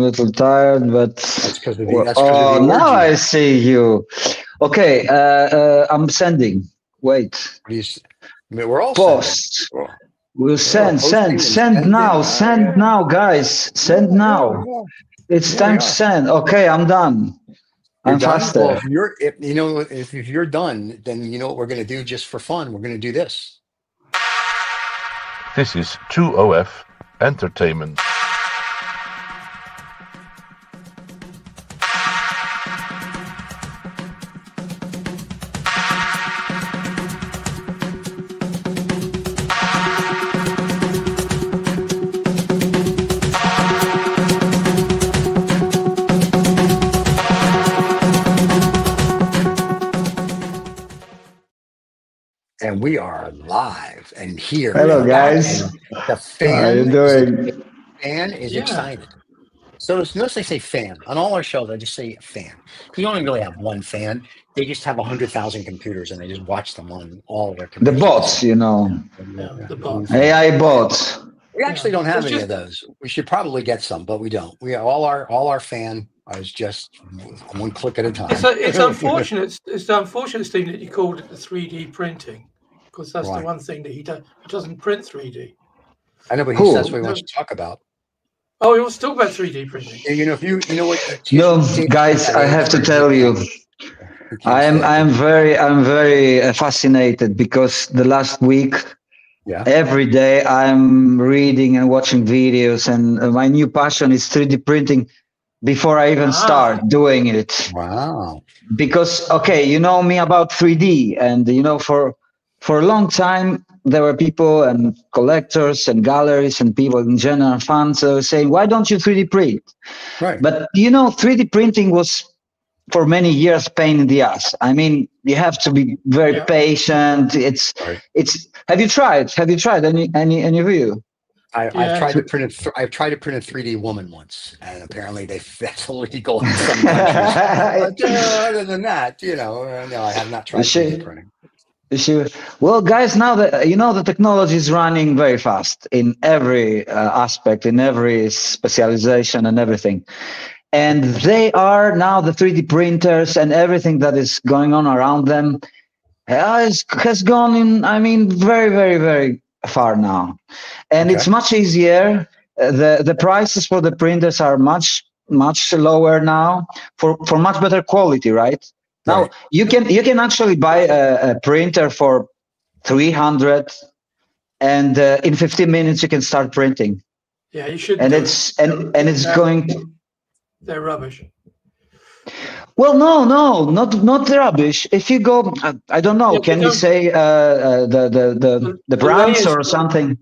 a little tired, but now I see you. Okay, I'm sending. Wait. We're all post. We'll send now, guys. Send now. It's time to send. Okay, I'm done. I'm faster. Well, if you're done, then you know what we're going to do just for fun. We're going to do this. This is 2OF Entertainment. And we are live and here. Hello, guys. The fan, how are you doing? Fan is excited. So notice I say fan. On all our shows, I just say fan. We don't really have one fan. They just have 100,000 computers and they just watch them on all their computers. The bots, you know. The bots. AI bots. We actually don't have any of those. We should probably get some, but we don't. We have all our fan. I was just one click at a time. It's unfortunate. It's unfortunate, Steve, that you called it the 3D printing. Because that's the one thing that he doesn't print 3D. I know, but that's what he wants to talk about. Oh, he wants to talk about 3D printing. And, guys, I have to tell you, I'm very fascinated, because the last week, every day, I'm reading and watching videos, and my new passion is 3D printing. Before I even start doing it, because you know me about 3D, and you know for a long time there were people and collectors and galleries and people in general, fans, saying, why don't you 3D print? Right. But you know, 3D printing was for many years pain in the ass. I mean, you have to be very patient. Have you tried? Have you tried any of you? I've tried to print a 3D woman once, and apparently that's illegal in some countries. But other than that, no, I have not tried 3D printing. Well, guys, now that you know, the technology is running very fast in every aspect, in every specialization and everything. And they are now, the 3D printers and everything that is going on around them has gone in, I mean, very, very, very far now, and it's much easier. The prices for the printers are much lower now, for much better quality. Now you can actually buy a printer for 300, and in 15 minutes you can start printing. Yeah, you should. And they're rubbish. Well, no, not rubbish. If you go, I don't know. Yeah, can we say the brands or something?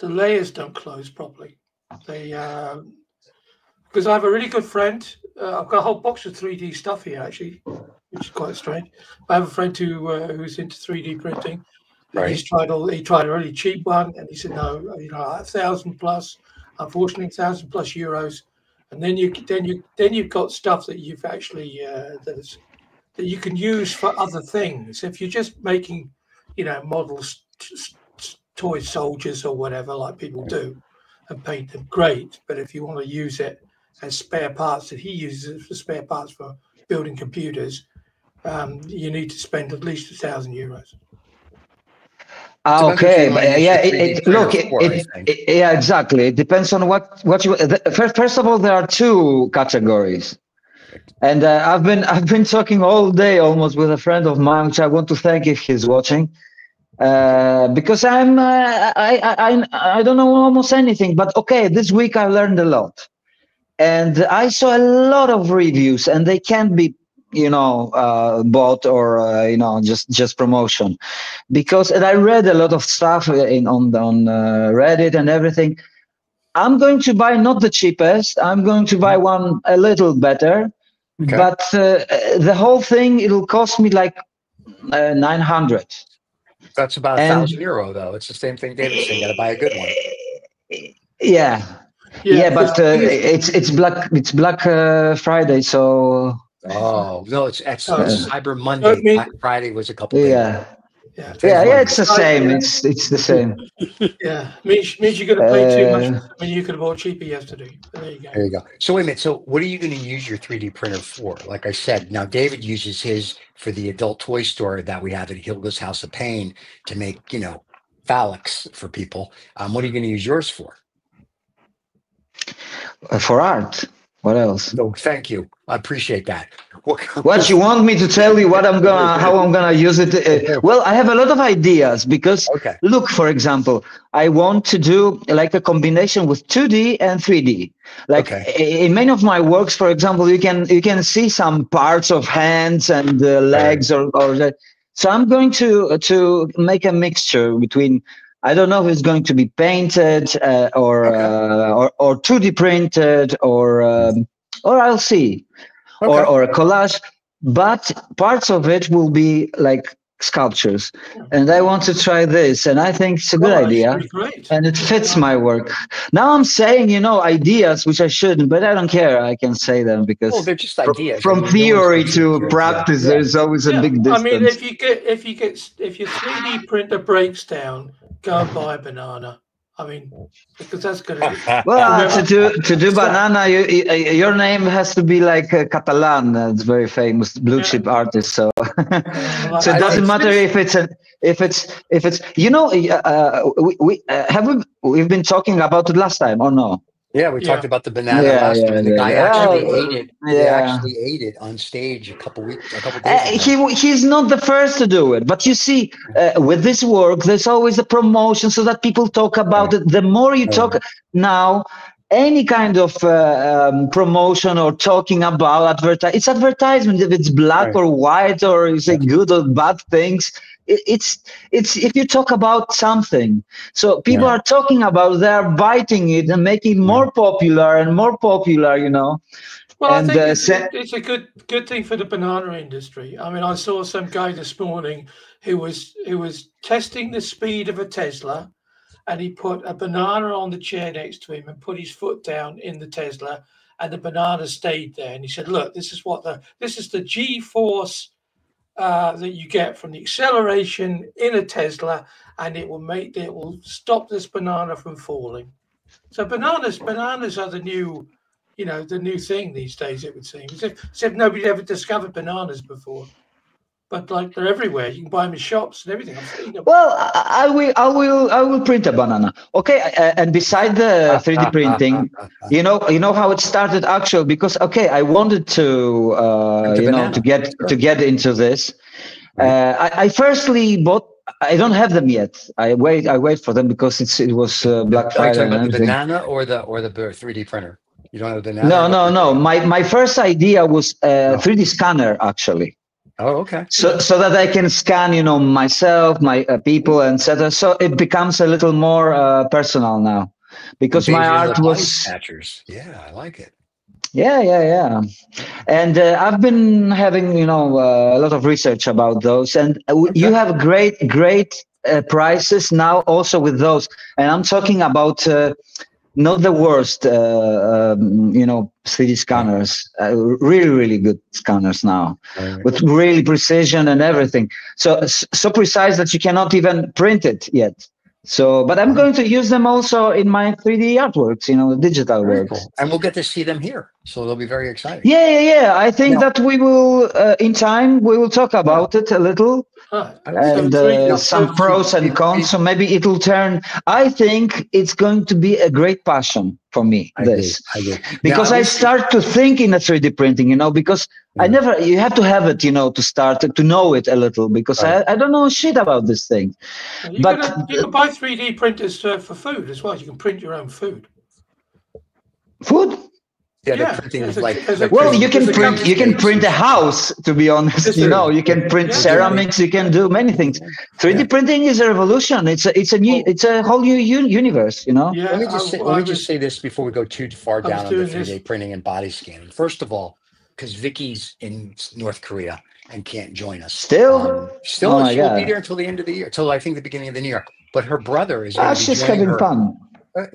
The layers don't close properly. They because I have a really good friend. I've got a whole box of 3D stuff here, actually, which is quite strange. I have a friend who's into 3D printing. Right. He's tried he tried a really cheap one, and he said no, $1,000 plus. Unfortunately, €1,000 plus. And then you've got stuff that you've actually that you can use for other things. If you're just making, models, toy soldiers or whatever, like people do, and paint them, great. But if you want to use it as spare parts, that he uses for spare parts for building computers, you need to spend at least €1,000. Okay, exactly. It depends on what you. First of all, there are two categories, and I've been talking all day almost with a friend of mine, which I want to thank if he's watching, because I don't know almost anything, but this week I learned a lot, and I saw a lot of reviews, and they can't be bought or just promotion, because I read a lot of stuff on Reddit and everything. I'm going to buy not the cheapest. I'm going to buy one a little better, but the whole thing, it'll cost me like 900. That's about €1,000 though. It's the same thing David's saying. Got to buy a good one. Yeah, but it's Black Friday, so. Oh no! It's excellent. Cyber Monday. Black Friday was a couple days ago. Yeah, yeah, it's the same. It's the same. Yeah, means you're going to pay too much. I mean, you could have bought cheaper yesterday. But there you go. There you go. So wait a minute. So what are you going to use your 3D printer for? Like I said, now David uses his for the adult toy store that we have at Hilga's House of Pain to make, you know, phallics for people. What are you going to use yours for? For art. What else? No, thank you. I appreciate that. What you want me to tell you? What I'm gonna, how I'm gonna use it? Well, I have a lot of ideas because look, for example, I want to do like a combination with 2D and 3D. Like in many of my works, for example, you can see some parts of hands and legs or that. So I'm going to make a mixture between. I don't know if it's going to be painted or 2D printed or I'll see or a collage, but parts of it will be like sculptures, and I want to try this, and I think it's a good idea, and it fits my work. Now I'm saying, you know, ideas which I shouldn't, but I don't care. I can say them because they're just ideas. From theory to practice, there's always a big difference. I mean, if your 3D printer breaks down, go and buy a banana. I mean, because that's going to be... Well, to do banana, your name has to be like Catalan. It's very famous blue chip artist. So, so it doesn't matter if it's. You know, we've been talking about it last time or no? Yeah, we talked about the banana last time. The guy actually ate it. He actually ate it on stage a couple days ago. He's not the first to do it, but you see, with this work, there's always a promotion so that people talk about it. The more you talk now, any kind of promotion or talking about it's advertisement. If it's black or white or you say good or bad things. It's if you talk about something, so people are talking about, they're biting it and making it more popular and more popular, you know. Well, and I think it's a good thing for the banana industry. I mean, I saw some guy this morning who was testing the speed of a Tesla, and he put a banana on the chair next to him and put his foot down in the Tesla, and the banana stayed there. And he said, "Look, this is the G-force that you get from the acceleration in a Tesla, and it will stop this banana from falling." So bananas are the new, you know, the new thing these days. It would seem as if nobody ever discovered bananas before, but like they're everywhere. You can buy them in shops and everything. I've seen them. Well, I will print a banana. Okay, and beside the 3D printing, you know how it started actually, because I wanted to get into this. I firstly bought. I don't have them yet. I wait for them because it was Black Friday. Are you talking about the banana or the 3D printer? You don't have the banana. No. My first idea was 3D scanner actually. Oh, okay. So that I can scan, you know, myself, my people, etc. So it becomes a little more personal now, because my art was. Catchers. Yeah, I like it. Yeah. And I've been having, you know, a lot of research about those, and you have great prices now also with those. And I'm talking about. Not the worst, 3D scanners, really, really good scanners now with really precision and everything. So precise that you cannot even print it yet. So, but I'm going to use them also in my 3D artworks, you know, the digital works. Cool. And we'll get to see them here. So they'll be very exciting. Yeah. I think that we will, in time, we will talk about it a little. And some pros and cons, so maybe it'll turn. I think it's going to be a great passion for me. I agree. Because I start to think in a 3D printing, you know, because you have to have it, you know, to start to know it a little, because I don't know shit about this thing. You can buy 3D printers for food as well. You can print your own food. Food? You can print a house, to be honest. You know, you can print ceramics, you can do many things. 3D printing is a revolution. It's a whole new universe, you know. Yeah, let me just say this before we go too far down on the 3D printing and body scanning. First of all, because Vicky's in North Korea and can't join us. She'll be there until the end of the year, till I think the beginning of the new year. But her brother is going to be joining her.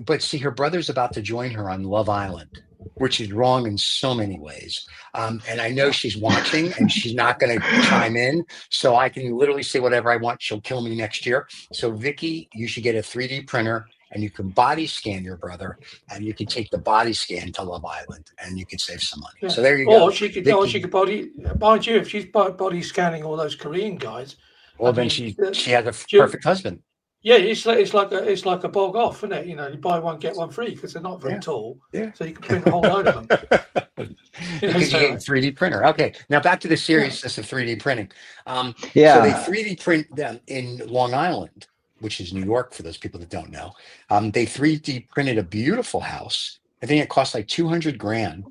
But see, her brother's about to join her on Love Island. which is wrong in so many ways. And I know she's watching and she's not going to chime in. So I can literally say whatever I want. She'll kill me next year. So Vicky, you should get a 3D printer and you can body scan your brother and you can take the body scan to Love Island and you can save some money. Yeah. So there you go. Or she could, body, mind you, if she's body scanning all those Korean guys. Well, I mean, she has a perfect husband. Yeah, it's like a bog off, isn't it? You know, you buy one, get one free because they're not very tall. Yeah. So you can print a whole load of them. Because you get a 3D printer. Okay. Now back to the seriousness of 3D printing. So they 3D print them in Long Island, which is New York for those people that don't know. They 3D printed a beautiful house. I think it cost like 200 grand.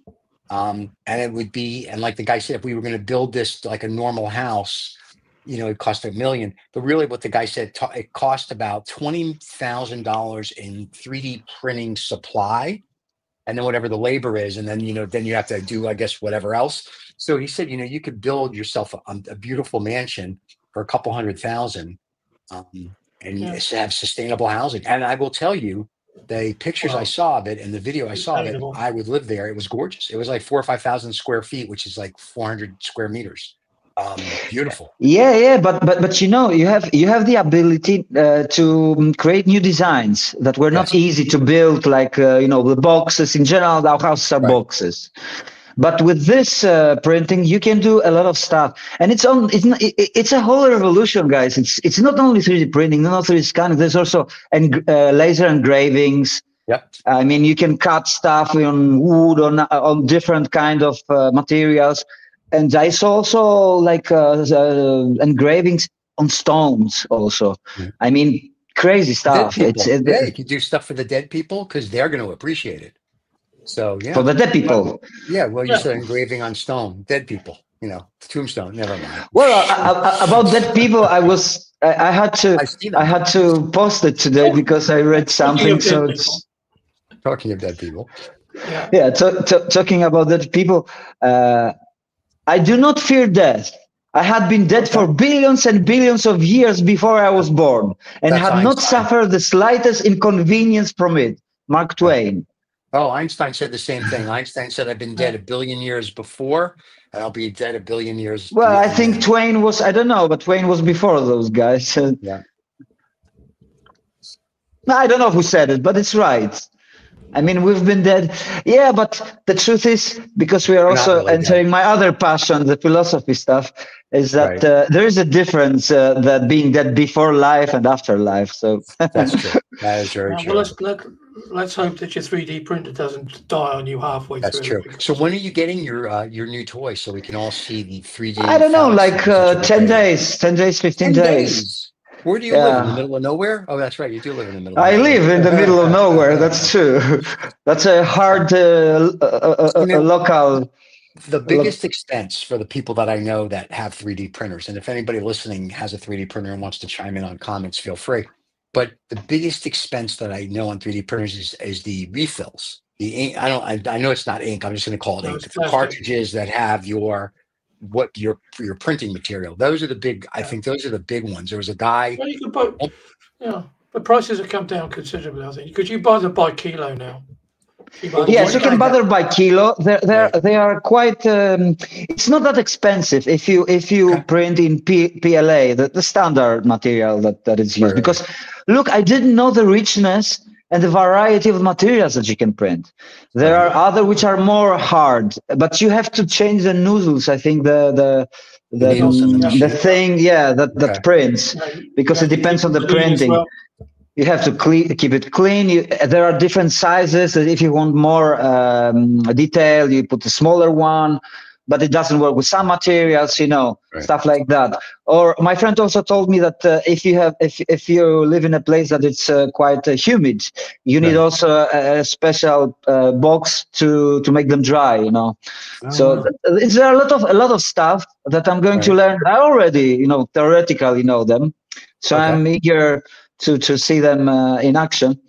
And it would be, and like the guy said, if we were going to build this like a normal house, you know, it cost $1 million, but really what the guy said, it cost about $20,000 in 3D printing supply and then whatever the labor is. And then, you know, then you have to do, I guess, whatever else. So he said, you know, you could build yourself a beautiful mansion for a couple $100,000 and have sustainable housing. And I will tell you, the pictures I saw of it and the video I saw of it, I would live there. It was gorgeous. It was like 4,000 or 5,000 square feet, which is like 400 square meters. Beautiful. Yeah, but you know, you have the ability to create new designs that were not easy to build, like you know, the boxes in general. Our houses are boxes, but with this printing, you can do a lot of stuff, and it's a whole revolution, guys. It's not only 3D printing, not 3D scanning. There's also laser engravings. Yep. I mean, you can cut stuff on wood, on different kind of materials. And I saw also like engravings on stones also. Mm-hmm. I mean, crazy stuff. You can do stuff for the dead people because they're going to appreciate it. So, yeah. For the dead people. Yeah, well, you said engraving on stone, dead people, you know, tombstone, never mind. Well, about dead people, I had to post it today because I read something. So it's talking of dead people. Yeah, talking about dead people. I do not fear death. I had been dead for billions and billions of years before I was born and had not suffered the slightest inconvenience from it. Mark Twain. Oh, Einstein said the same thing. Einstein said, I've been dead a billion years before, and I'll be dead a billion years. Well, I think Twain was, I don't know, but Twain was before those guys. Yeah. I don't know who said it, but it's right. I mean, we've been dead. Yeah, but the truth is, because we are also really entering my other passion, the philosophy stuff, is that there is a difference that being dead before life and after life. So that's true. That is very true. Well, let's hope that your 3D printer doesn't die on you halfway through. That's true. So when are you getting your new toy so we can all see the 3D? I don't know, like 10 days, 15 days. Where do you live? In the middle of nowhere? Oh, that's right. You do live in the middle of nowhere. I live in the middle of nowhere. That's true. That's a hard local. The biggest expense for the people that I know that have 3D printers, and if anybody listening has a 3D printer and wants to chime in on comments, feel free. But the biggest expense that I know on 3D printers is the refills. The ink, I know it's not ink. I'm just going to call it ink. The cartridges that have your printing material. Those are the big, I think those are the big ones. There was a guy. Well, you can buy, the prices have come down considerably, I think, because you buy them by kilo now. Yes, you can buy them by kilo. They are quite, it's not that expensive if you print in PLA, the standard material that is used. Right. Because look, I didn't know the richness and the variety of materials that you can print. There are other which are more hard, but you have to change the nozzles. I think the thing, that prints, because it depends on the printing. Well, you have to keep it clean. There are different sizes. If you want more detail, you put a smaller one, but it doesn't work with some materials, you know, stuff like that. Or my friend also told me that if you live in a place that it's quite humid, you need also a special box to make them dry, you know. So there are a lot of stuff that I'm going to learn. I already, you know, theoretically know them, so I'm eager to see them in action.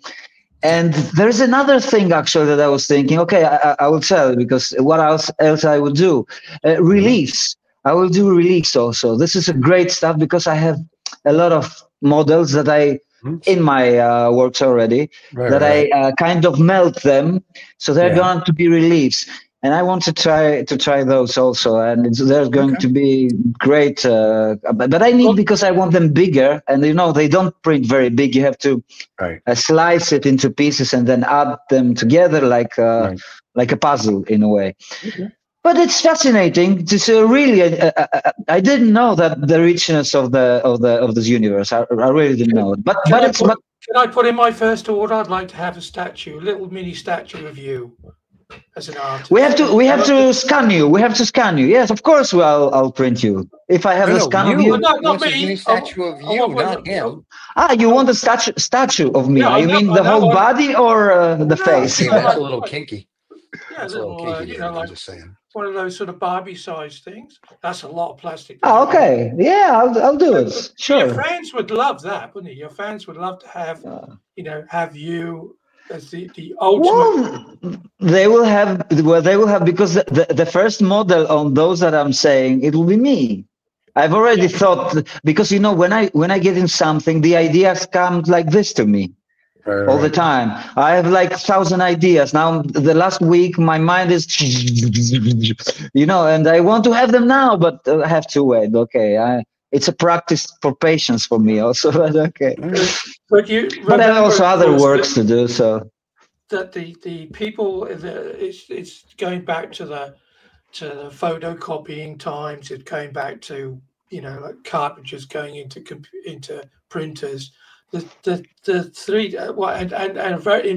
And there is another thing actually that I was thinking. Okay, I will tell you because what else I would do? Reliefs. I will do reliefs also. This is a great stuff because I have a lot of models that I in my works already, I kind of melt them, so they're going to be reliefs. And I want to try those also, and it's, they're going to be great. But I need, because I want them bigger, and you know they don't print very big. You have to slice it into pieces and then add them together like a puzzle in a way. Okay. But it's fascinating. It's really I didn't know that the richness of this universe. I really didn't know it. But can I put in my first order? I'd like to have a statue, a little mini statue of you. As an artist. We have to scan you. We have to scan you. Yes, of course. Well, I'll print you if I have a scan of you. Well, not me. A statue of you, not him. Ah, you want a statue of me? No, you mean the whole body or the face? Yeah, that's a little kinky. Yeah, it's a little kinky. You know, like, I'm just saying. One of those sort of Barbie-sized things. That's a lot of plastic. Oh, okay. Yeah, I'll do it. Sure. Your fans would love that, wouldn't they? Your fans would love to have have you. As the ultimate. Well, they will have because the first model on those that I'm saying, it will be me. I've already thought, because you know when I get in something, the ideas come like this to me all the time. I have like 1,000 ideas now. The last week, my mind is, and I want to have them now, but I have to wait. Okay, it's a practice for patience for me also, but okay. But I have also other works to do, so. That the people, it's going back to the photocopying times, it's going back to, like cartridges going into printers. The three, in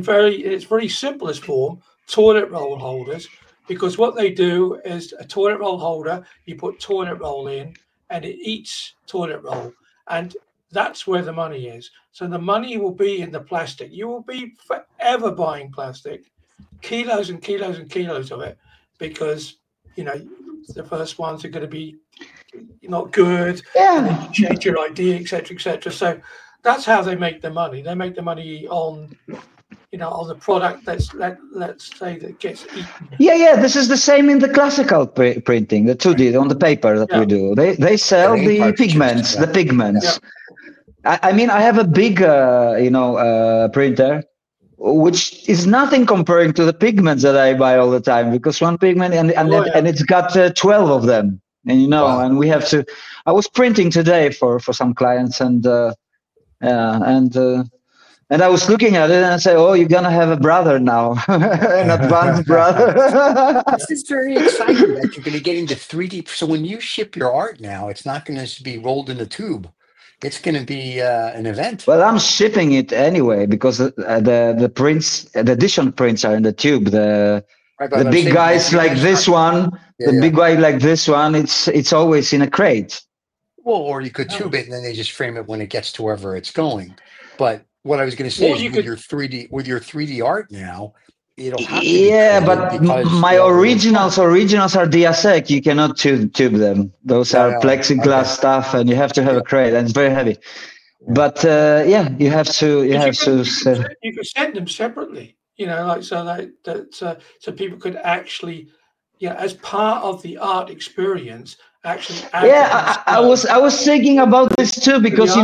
its very simplest form, toilet roll holders, because what they do is a toilet roll holder, you put toilet roll in, and it eats toilet roll, and that's where the money is. So the money will be in the plastic. You will be forever buying plastic, kilos and kilos and kilos of it, because the first ones are going to be not good. Yeah, and then you change your idea, etc., etc. So that's how they make the money. They make the money on. On the product let's say that gets eaten. Yeah. This is the same in the classical printing, the 2D on the paper that we do. They sell the pigments. The pigments. Yeah. I mean, I have a big, printer, which is nothing comparing to the pigments that I buy all the time, because one pigment and it's got 12 of them, and and we have to. I was printing today for some clients And I was looking at it, and I said, "Oh, you're gonna have a brother now, an advanced brother." This is very exciting that you're gonna get into 3D. So when you ship your art now, it's not gonna be rolled in a tube; it's gonna be an event. Well, I'm shipping it anyway because the prints, the edition prints, are in the tube. The big guys like this one, the big guy like this one. It's always in a crate. Well, or you could tube it, and then they just frame it when it gets to wherever it's going, but. What I was going to say is with your 3D art now, it'll have to but my originals are DSEC. You cannot tube them. Those are plexiglass stuff, and you have to have a crate, and it's very heavy. But you have to. You could send them separately. So people could actually, as part of the art experience, actually. I was thinking about this too, because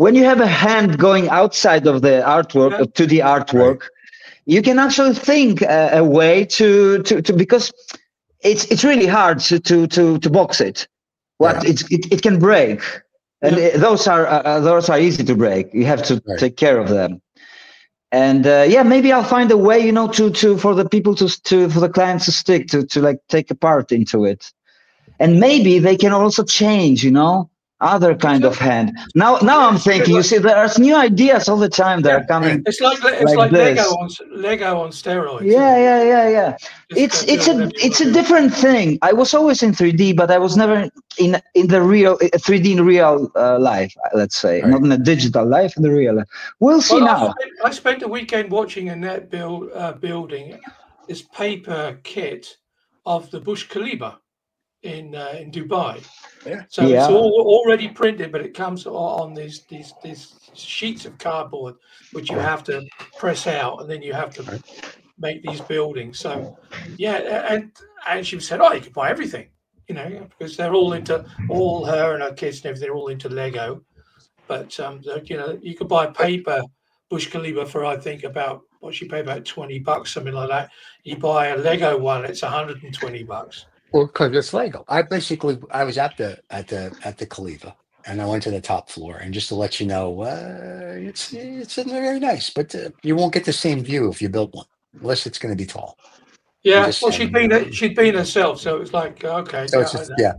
when you have a hand going outside of the artwork to the artwork, you can actually think a way to because it's really hard to box it. It can break, and those are easy to break. You have to take care of them, and maybe I'll find a way for the people for the clients to stick to like take a part into it, and maybe they can also change. Other kind of hand. Now I'm thinking. You see, there are new ideas all the time that are coming. It's like Lego on steroids. Yeah. It's a different thing. I was always in 3D, but I was never in the real 3D in real life. Let's say not in the digital life, in the real life. We'll see now. I spent the weekend watching Annette building this paper kit of the Burj Khalifa in Dubai. It's all already printed, but it comes on these sheets of cardboard, which you have to press out, and then you have to make these buildings. So and she said, you could buy everything, because they're all her and her kids and everything, they're all into Lego, But you know, you could buy paper Burj Khalifa for, I think, about what you pay, about $20, something like that. You buy a Lego one, it's $120. Well, because it's Lego. I was at the Khalifa, and I went to the top floor. And just to let you know, it's very nice, but you won't get the same view if you build one, unless it's going to be tall. Yeah, well, she'd been herself, so it's like okay. So it's just, yeah.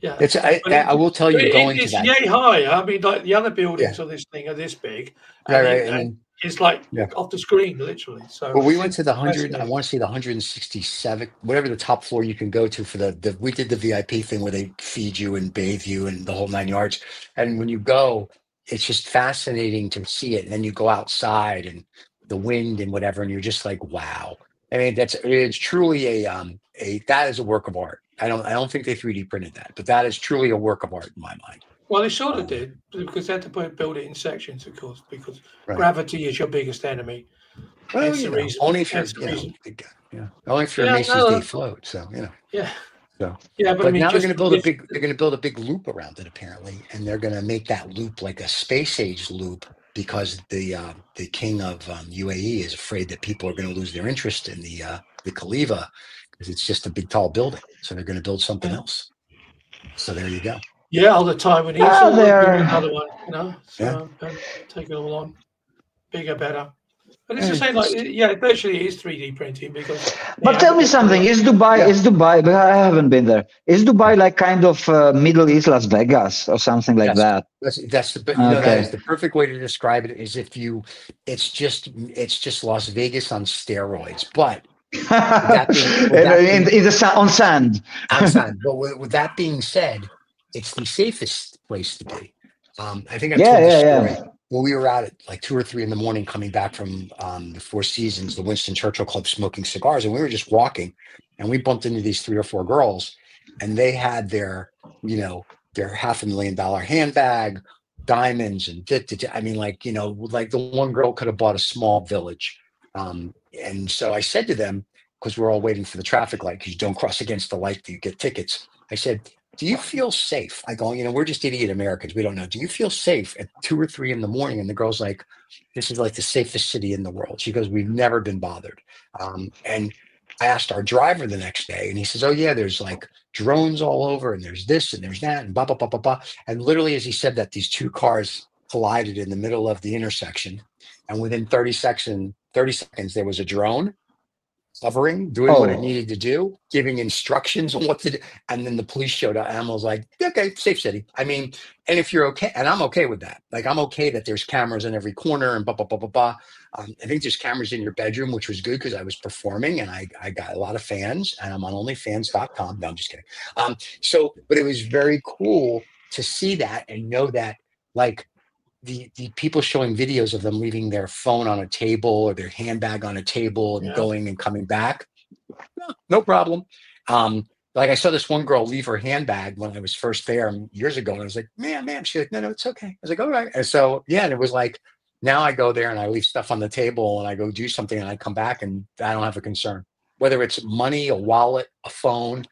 Yeah, it's, I will tell you, going to that. It's yay high. I mean, like the other buildings of this thing are this big. Right, right. And it's like off the screen, literally. So well, we went to the 100. I want to see the 167, whatever the top floor you can go to for the. We did the VIP thing where they feed you and bathe you and the whole 9 yards. And when you go, it's just fascinating to see it. And then you go outside and the wind and whatever, and you're just like, wow. I mean, it's truly that is a work of art. I don't think they 3D printed that, but that is truly a work of art in my mind. Well, they sort of did, because they had to build it in sections, of course, because gravity is your biggest enemy. Well, that's the reason. Only if you're, an ACD float. So but I mean, now they're going to build a big loop around it, apparently, and they're going to make that loop like a space age loop, because the king of UAE is afraid that people are going to lose their interest in the Khalifa. Because it's just a big, tall building. So they're going to build something else. So there you go. Yeah, all the time. When another one, you know. So take it all on. Bigger, better. But it's the same, like, it virtually is 3D printing. Because. But tell me something. Is Dubai, but I haven't been there. Is Dubai like kind of Middle East Las Vegas or something like that? That is the perfect way to describe it, is it's just Las Vegas on steroids. But. On sand. But with that being said, it's the safest place to be. I think I've told the story. When we were out at like 2 or 3 in the morning, coming back from the Four Seasons, the Winston Churchill Club, smoking cigars, and we were just walking, and we bumped into these 3 or 4 girls, and they had their $500,000 handbag, diamonds, and I mean, like, you know, like the one girl could have bought a small village. And so I said to them, because we're all waiting for the traffic light, because you don't cross against the light, you get tickets. I said, do you feel safe? I go, you know, we're just idiot Americans. We don't know. Do you feel safe at 2 or 3 in the morning? And the girl's like, this is like the safest city in the world. She goes, we've never been bothered. And I asked our driver the next day, and he says, oh yeah, there's like drones all over, and there's this and there's that and blah, blah, blah, blah, blah. And literally, as he said that, these 2 cars collided in the middle of the intersection. And within 30 seconds, there was a drone hovering, doing what it needed to do, giving instructions on what to do. And then the police showed up, and I was like, okay, safe city. I mean, and if you're okay, and I'm okay with that. Like, I'm okay that there's cameras in every corner and blah, blah, blah, blah, blah. I think there's cameras in your bedroom, which was good, because I was performing and I got a lot of fans, and I'm on onlyfans.com. No, I'm just kidding. But it was very cool to see that and know that, like, the people showing videos of them leaving their phone on a table or their handbag on a table and going and coming back, no problem. Like, I saw this one girl leave her handbag when I was first there years ago, and I was like, ma'am. She's like, no, it's okay. I was like, all right. And so, and it was like, now I go there and I leave stuff on the table and I go do something and I come back and I don't have a concern. Whether it's money, a wallet, a phone,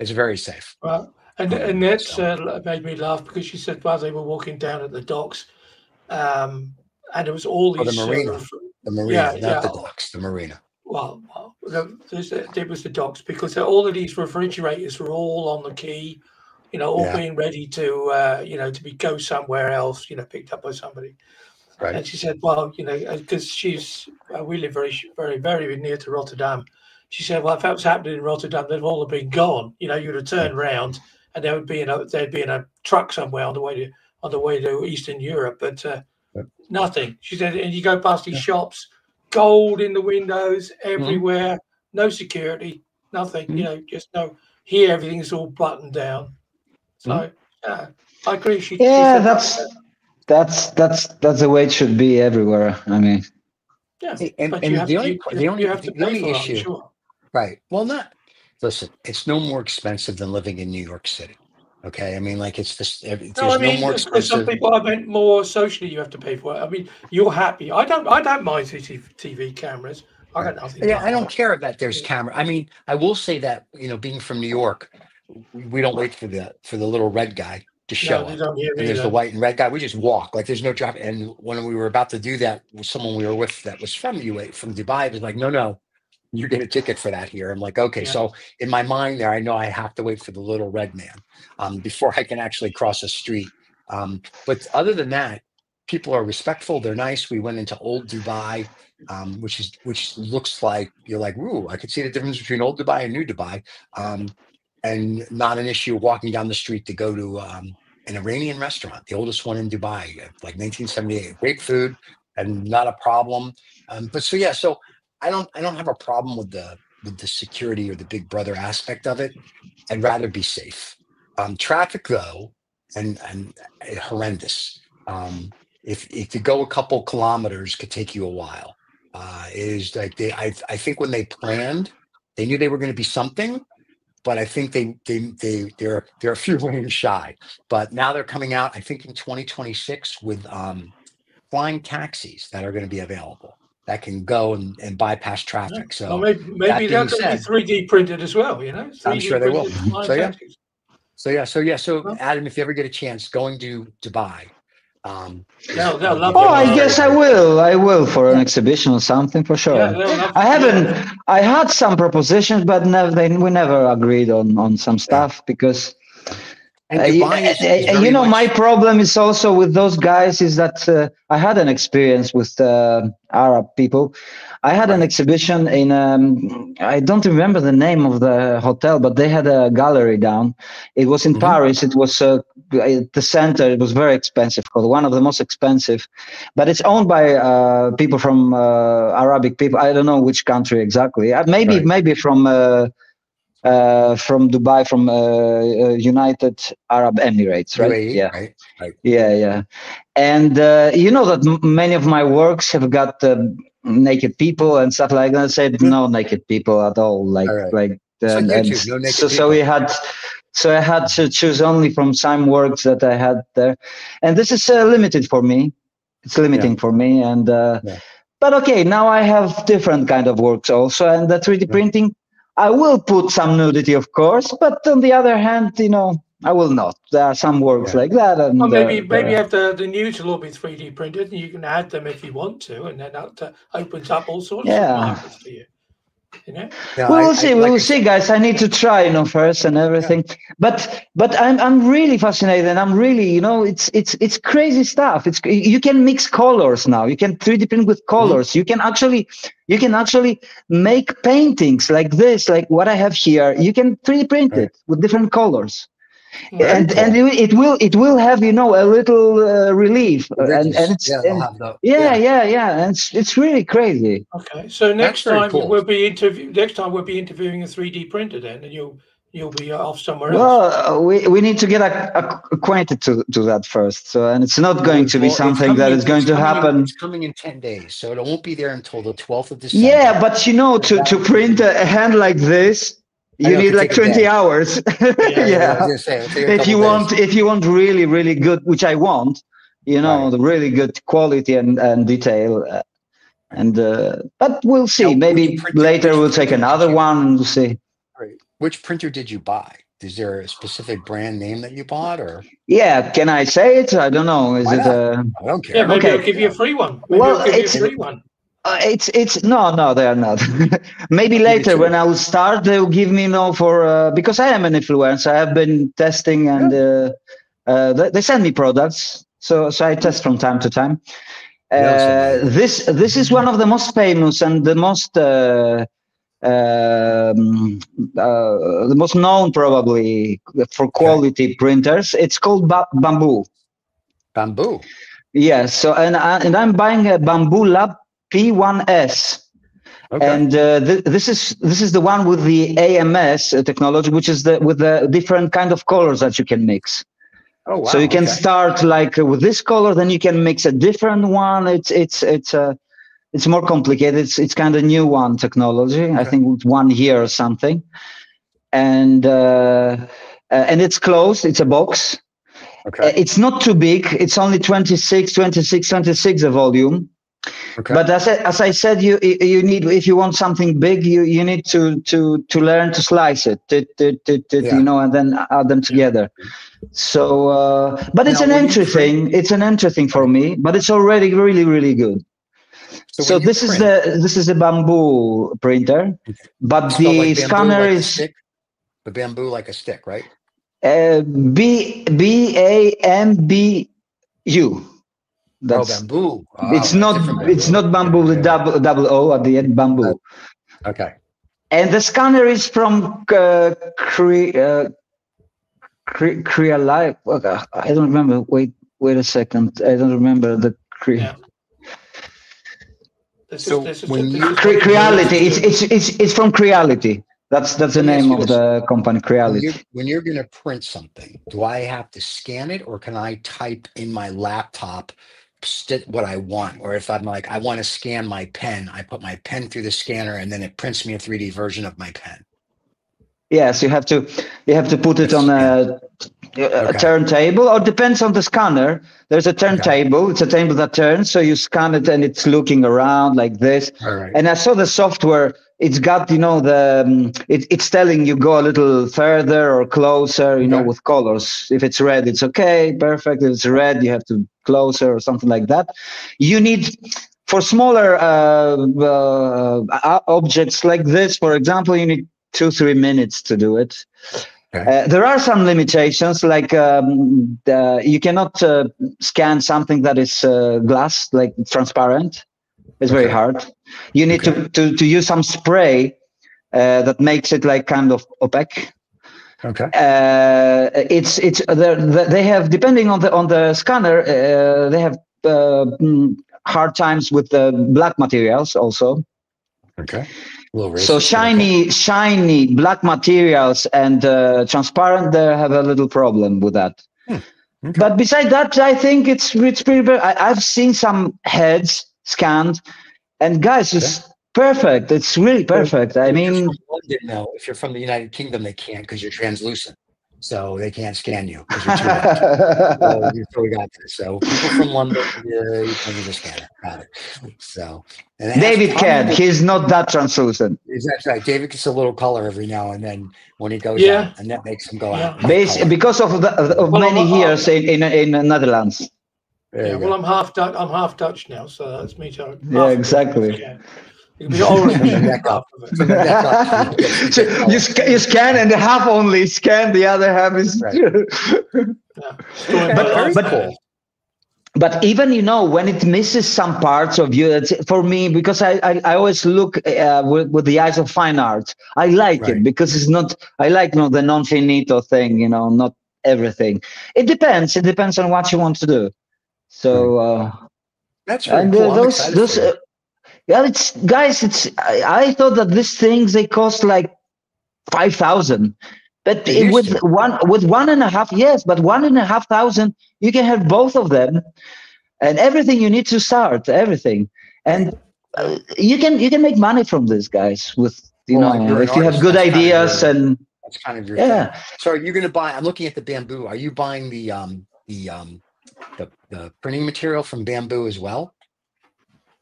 it's very safe. Well, and that's made me laugh, because she said, while they were walking down at the docks, and it was all these the marina. Well, it was the docks, because all of these refrigerators were all on the quay, you know, all being ready to, you know, to be go somewhere else, you know, picked up by somebody. Right. And she said, well, you know, because we live very, very, very near to Rotterdam. She said, well, if that was happening in Rotterdam, they'd all have been gone. You know, you'd have turned round, and they'd be in a truck somewhere on the way to Eastern Europe, but nothing. She said, and you go past these shops, gold in the windows everywhere, no security, nothing, you know, just no. Here, everything's all buttoned down. So, I agree. She said that's the way it should be everywhere. I mean, the only issue, sure. Right? Well, listen, it's no more expensive than living in New York City. Okay, I mean, like, it's just no more expensive. Some people, I meant more socially. You have to pay for it. I mean, you're happy. I don't mind CCTV cameras. I got nothing. Yeah, I don't care that there's camera. I mean, I will say that, you know, being from New York, we don't wait for the little red guy to show up. And there's the white and red guy. We just walk like there's no traffic. And when we were about to do that, someone we were with that was from UAE, from Dubai, was like, no, you get a ticket for that here. I'm like, okay. Yeah. So in my mind there, I know I have to wait for the little red man before I can actually cross a street. But other than that, people are respectful. They're nice. We went into old Dubai, which looks like, you're like, ooh, I could see the difference between old Dubai and new Dubai. And not an issue walking down the street to go to an Iranian restaurant, the oldest one in Dubai, like 1978. Great food and not a problem. So I don't have a problem with the security or the big brother aspect of it. I'd rather be safe. Traffic though, and horrendous. If to go a couple kilometers could take you a while. I think when they planned, they knew they were going to be something, but I think they're a few lanes shy. But now they're coming out, I think in 2026, with flying taxis that are going to be available that can go and bypass traffic. So well, maybe that could be 3D printed as well. You know, I'm sure they will. So Adam, if you ever get a chance, going to Dubai. I guess I will for an exhibition or something for sure. Yeah, I had some propositions, but we never agreed on some stuff because, my problem is also with those guys is that I had an experience with Arab people. I had an exhibition in, I don't remember the name of the hotel, but they had a gallery down. It was in Paris. It was at the center. It was very expensive, one of the most expensive, but it's owned by people from Arabic people. I don't know which country exactly. Maybe from Dubai, from United Arab Emirates, right? UAE, yeah. Right. Yeah. And you know that many of my works have got naked people and stuff like that. I said no naked people at all, So I had to choose only from some works that I had there, and this is limited for me. It's limiting for me, and but okay, now I have different kind of works also, and the 3D printing. I will put some nudity, of course, but on the other hand, I will not. There are some works like that. And maybe have the nudes will all be 3D printed, and you can add them if you want to, and then that opens up all sorts of markets for you. We'll see, guys. I need to try, first and everything. Yeah. But I'm really fascinated, and I'm really, it's crazy stuff. It's you can mix colors now. You can 3D print with colors. Mm-hmm. You can actually make paintings like this, like what I have here. You can 3D print it with different colors. Yeah. And it will have a little relief and it's really crazy. Okay, so next time we'll be interviewing a 3D printer then, and you'll be off somewhere else. Well, we need to get acquainted to that first. So, and it's not going to be something that is going to happen. It's coming in 10 days, so it won't be there until the 12th of December. Yeah, but to print a hand like this. You need like 20 hours. If you want really, really good, which I want, the really good quality and detail. But we'll see. Maybe later we'll take another one and we'll see. Which printer did you buy? Is there a specific brand name that you bought, or? Yeah, can I say it? I don't know. Is it? I don't care. Yeah, maybe I'll give you a free one. It's no, they are not. Maybe later when I will start, they will give me because I am an influencer. I have been testing, and they send me products, so I test from time to time. This is one of the most famous and the most the most known probably for quality printers. It's called Bambu. Bambu. Yeah. So and I'm buying a Bambu Lab. P1S, and this is the one with the AMS technology, which is with the different kind of colors that you can mix. Oh, wow! So you can start like with this color, then you can mix a different one. It's more complicated. It's kind of new one technology. Okay. I think 1 year or something, and it's closed. It's a box. Okay. It's not too big. It's only 26 the volume. Okay. But as I said, you need, if you want something big, you need to learn to slice it, you know, and then add them together. So, but it's an interesting, it's an interesting for me. But it's already really, really good. So this is the Bambu printer, but it's the like scanner like is the Bambu like a stick, right? B-A-M-B-U. That's, oh, Bambu. Oh, it's not Bambu. It's not Bambu with double O at the end. Bambu. Okay. And the scanner is from Creality. Okay. I don't remember. Wait a second. I don't remember the Creality. It's from Creality. That's the name of the company, Creality. When you're going to print something, do I have to scan it, or can I type in my laptop what I want? Or if I'm like, I want to scan my pen, I put my pen through the scanner and then it prints me a 3D version of my pen. Yes, you have to put it on a turntable, or depends on the scanner. There's a turntable. Okay. It's a table that turns, so you scan it and it's looking around like this. All right. And I saw the software. It's got, you know, it's telling you go a little further or closer, you know, with colors. If it's red, it's okay, perfect. If it's red, you have to closer or something like that. You need, for smaller objects like this, for example, you need 2-3 minutes to do it. Okay. There are some limitations, like you cannot scan something that is glass, like transparent. It's very hard. You need to use some spray that makes it like kind of opaque. Okay. It's they have, depending on the scanner, they have hard times with the black materials also. Okay. So shiny black materials and transparent, they have a little problem with that. Hmm. Okay. But beside that, I think it's pretty. I've seen some heads scanned, and guys, it's perfect. It's really perfect. I mean, London, though, if you're from the United Kingdom, they can't, because you're translucent, so they can't scan you because you're too light. So you totally got this. So people from London, you can use a scanner. Got it. So David can. He's not that translucent. That's right. David gets a little color every now and then when he goes out, and that makes him go out. Because of many years in the Netherlands. Yeah, well, I'm half Dutch now, so that's me too. Yeah, exactly. You scan, and half only scan, the other half is. Right. Yeah. But even, you know, when it misses some parts of you, it's, for me, because I always look with the eyes of fine art. I like it because it's not. I like the non finito thing, you know, not everything. It depends. It depends on what you want to do. So that's really cool. Those it's, guys, it's I thought that these things, they cost like 5,000, but with 1.5 yes, but 1,500 you can have both of them and everything you need to start everything, and you can make money from this, guys, with if you have good ideas, and that's kind of your thing. So are you going to buy, I'm looking at the Bambu, are you buying the printing material from Bambu as well?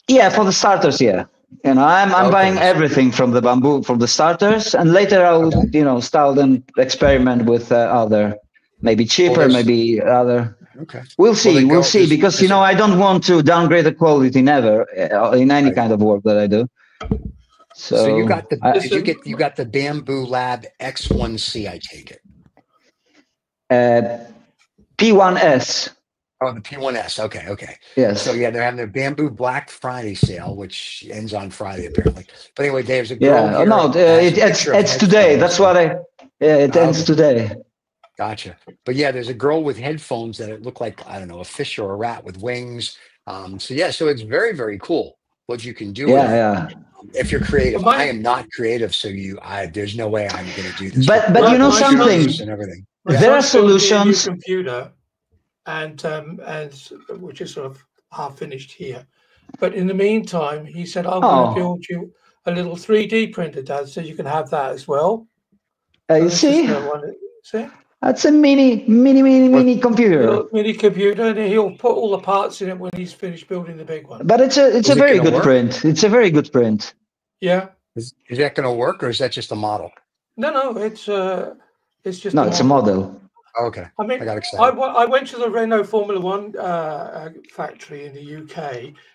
Yeah, for the starters, yeah. You know, I'm buying everything from the Bambu, from the starters, and later I'll start and experiment with other, maybe cheaper, maybe other. Okay. We'll see. We'll see, because I don't want to downgrade the quality never in any kind of work that I do. So you got the you got the Bambu Lab X1C, I take it. P1S. Oh, the P1S. Okay, okay. Yes. So yeah, they're having their Bambu Black Friday sale, which ends on Friday apparently. But anyway, there's a girl here. No, it's today. That's what I. Yeah, it ends today. Gotcha. But yeah, there's a girl with headphones that it looked like, I don't know, a fish or a rat with wings. So yeah, so it's very, very cool what you can do. Yeah, if you're creative. Well, I am not creative, so there's no way I'm going to do this. But you know something. And everything. Yeah. There are solutions. Computer. And which is sort of half finished here, but in the meantime, he said, "I'm going to build you a little 3D printer, Dad, so you can have that as well." You see? See, It's a mini computer. Mini computer, and he'll put all the parts in it when he's finished building the big one. But it's a very good print. It's a very good print. Yeah. Is that going to work, or is that just a model? No, it's a model. Okay. I mean, I got excited. I went to the Renault Formula One factory in the UK,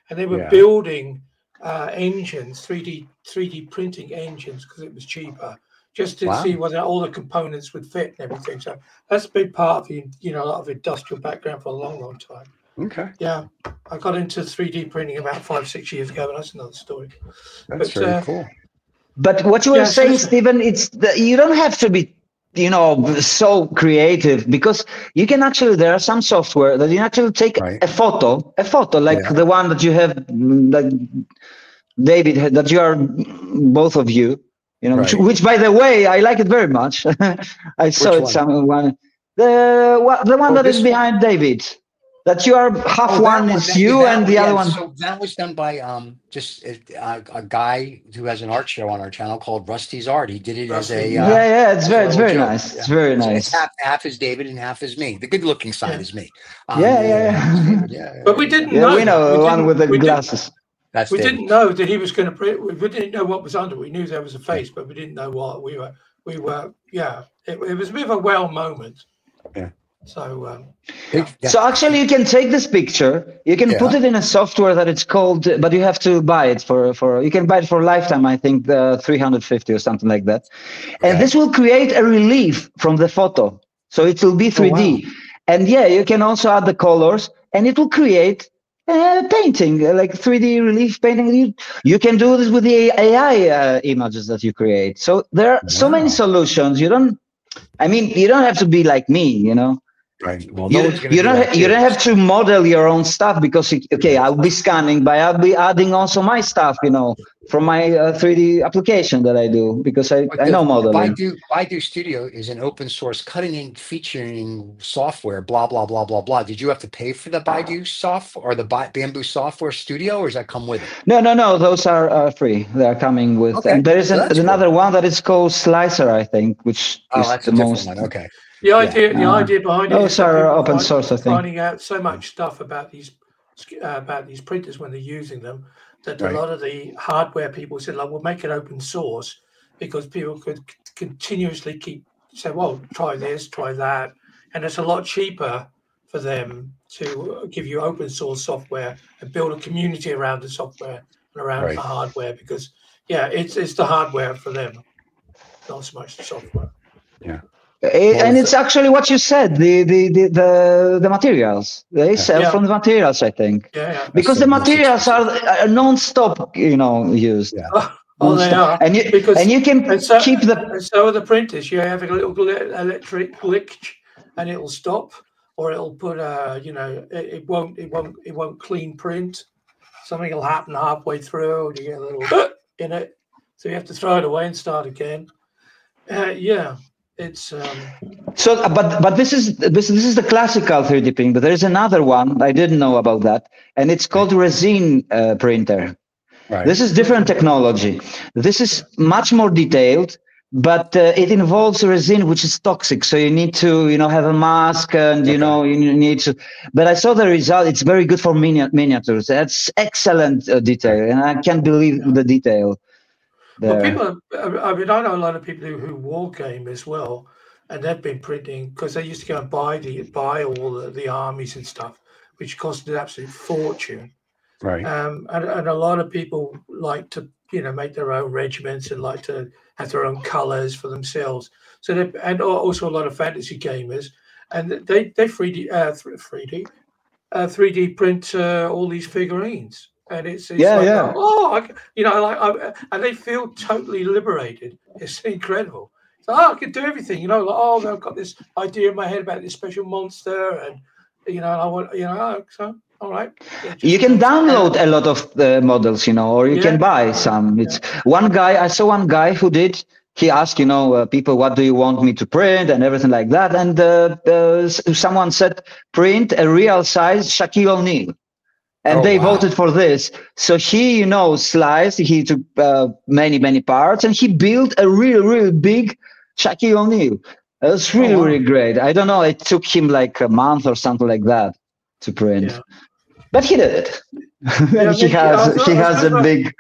and they were building engines, 3D printing engines, because it was cheaper. Just to see whether all the components would fit and everything. So that's a big part of the, a lot of industrial background for a long, long time. Okay. Yeah, I got into 3D printing about 5-6 years ago, but that's another story. That's very cool. But what you were saying, Stephen, it's you don't have to be, so creative, because you can actually, there are some software that you actually take a photo like the one that you have, like David, that you are, both of you. Which, by the way, I like it very much. I saw it someone. The one that is behind David. That you are half one is you and the other one. So that was done by a guy who has an art show on our channel called Rusty's Art. He did it as a it's very nice. It's very nice. Half is David and half is me. The good-looking side is me. Yeah. But we didn't know. We know the one with the glasses. That's we didn't know that he was going to print. We didn't know what was under. We knew there was a face, but we didn't know what we were. It was a bit of a moment. Yeah. So. So actually, you can take this picture. You can put it in a software that it's called, but you have to buy it for. You can buy it for a lifetime. I think $350 or something like that. And this will create a relief from the photo, so it will be 3D. Wow. And you can also add the colors, and it will create. Painting, like 3D relief painting. You can do this with the AI images that you create. So there are so many solutions. You don't have to be like me, Right. Well, you don't have to model your own stuff, because I'll be scanning, but I'll be adding also my stuff, from my 3D application that I do, because I know modeling. Baidu Studio is an open source cutting-edge featuring software. Blah blah blah blah blah. Did you have to pay for the Baidu software or the Bambu Software Studio, or does that come with it? No. Those are free. They are coming with. And there is another one that is called Slicer, I think, which is that's the most. One. Okay. The idea behind it. Those are open source, I think. Finding out so much stuff about these printers when they're using them, that a lot of the hardware people said, "Like, we'll make it open source," because people could continuously keep saying, "Well, try this, try that," and it's a lot cheaper for them to give you open source software and build a community around the software and around the hardware, because it's the hardware for them, not so much the software. Yeah. And it's actually what you said, the materials. They sell from the materials, I think. Yeah. Because the materials are non-stop, used. Yeah. Well, they are. And you can keep the... And so are the printers. You have a little electric glitch and it'll stop, or it'll put it won't clean print. Something will happen halfway through, or you get a little in it. So you have to throw it away and start again. It's but this is the classical 3D printing, but there is another one I didn't know about that, and it's called resin printer. Right. This is different technology. This is much more detailed, but it involves resin, which is toxic. So you need to have a mask, and you need to. But I saw the result. It's very good for miniatures. That's excellent detail, and I can't believe the detail. Well, I know a lot of people who war game as well, and they've been printing, because they used to go and buy all the armies and stuff, which cost an absolute fortune. Right. And a lot of people like to make their own regiments and like to have their own colors for themselves. So and also a lot of fantasy gamers, and they 3D print all these figurines. And it's like, and they feel totally liberated. It's incredible. It's like, I could do everything, like, I've got this idea in my head about this special monster, and, I want, so, all right. You can download a lot of the models, or you can buy some. It's one guy, I saw one guy who did, he asked, people, what do you want me to print and everything like that. And someone said, print a real size Shaquille O'Neal. And they voted for this. So he, sliced, he took many parts, and he built a real big Shaquille O'Neal. It's really, really great. I don't know. It took him like a month or something like that to print, but he did it. Yeah, he has a big.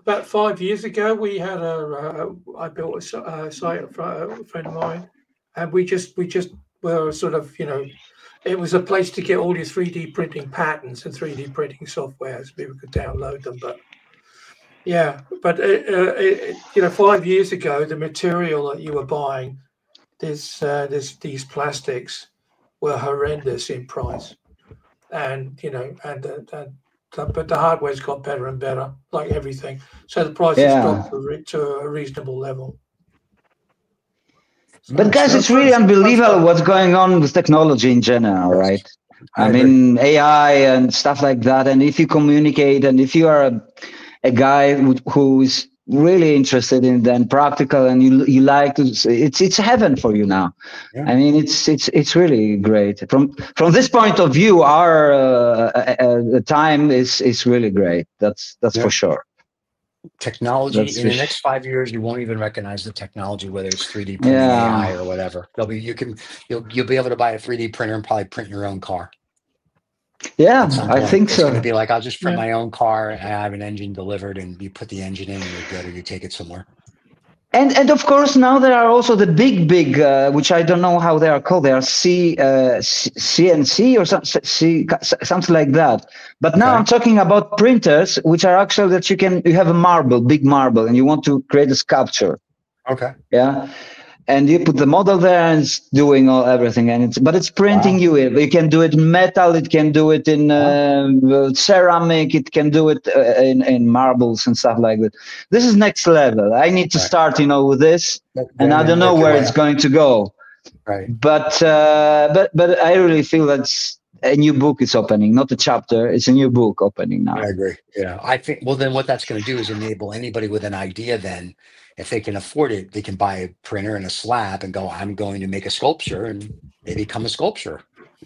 About 5 years ago, we had a. I built a site for a friend of mine, and we just were sort of, you know, it was a place to get all your 3D printing patterns and 3D printing software so people could download them, but. Yeah, but you know, 5 years ago, the material that you were buying, these plastics, were horrendous in price, and you know, but the hardware's got better and better, like everything. So the price has dropped to a reasonable level. So, but guys, it's really unbelievable what's going on with technology in general, right? I mean, AI and stuff like that, and if you communicate, and if you are a guy who's really interested in then practical, and you like to, it's heaven for you now. Yeah. I mean, it's really great. From this point of view, our time is really great. That's for sure. Technology in the next 5 years, you won't even recognize the technology, whether it's 3D printing, AI, or whatever. There'll be you'll be able to buy a 3D printer and probably print your own car. Yeah, I think so. It's going to be like, I'll just print my own car, and I have an engine delivered, and you put the engine in, and you go, or you take it somewhere. And of course, now there are also the big, which I don't know how they are called. They are CNC or something like that. But now I'm talking about printers, which are actually that you have a marble, big marble, and you want to create a sculpture. Okay. Yeah. And you put the model there, and it's doing everything, and it's printing you can do it in metal, it can do it in ceramic, it can do it in marbles and stuff like that. This is next level. I need to start, you know, with this, and I don't know where it's going to go. Right. But I really feel that's a new book is opening, not a chapter. It's a new book opening now. I agree. Yeah, I think. Well, then what that's going to do is enable anybody with an idea then. If they can afford it, they can buy a printer and a slab and go, I'm going to make a sculpture, and they become a sculpture,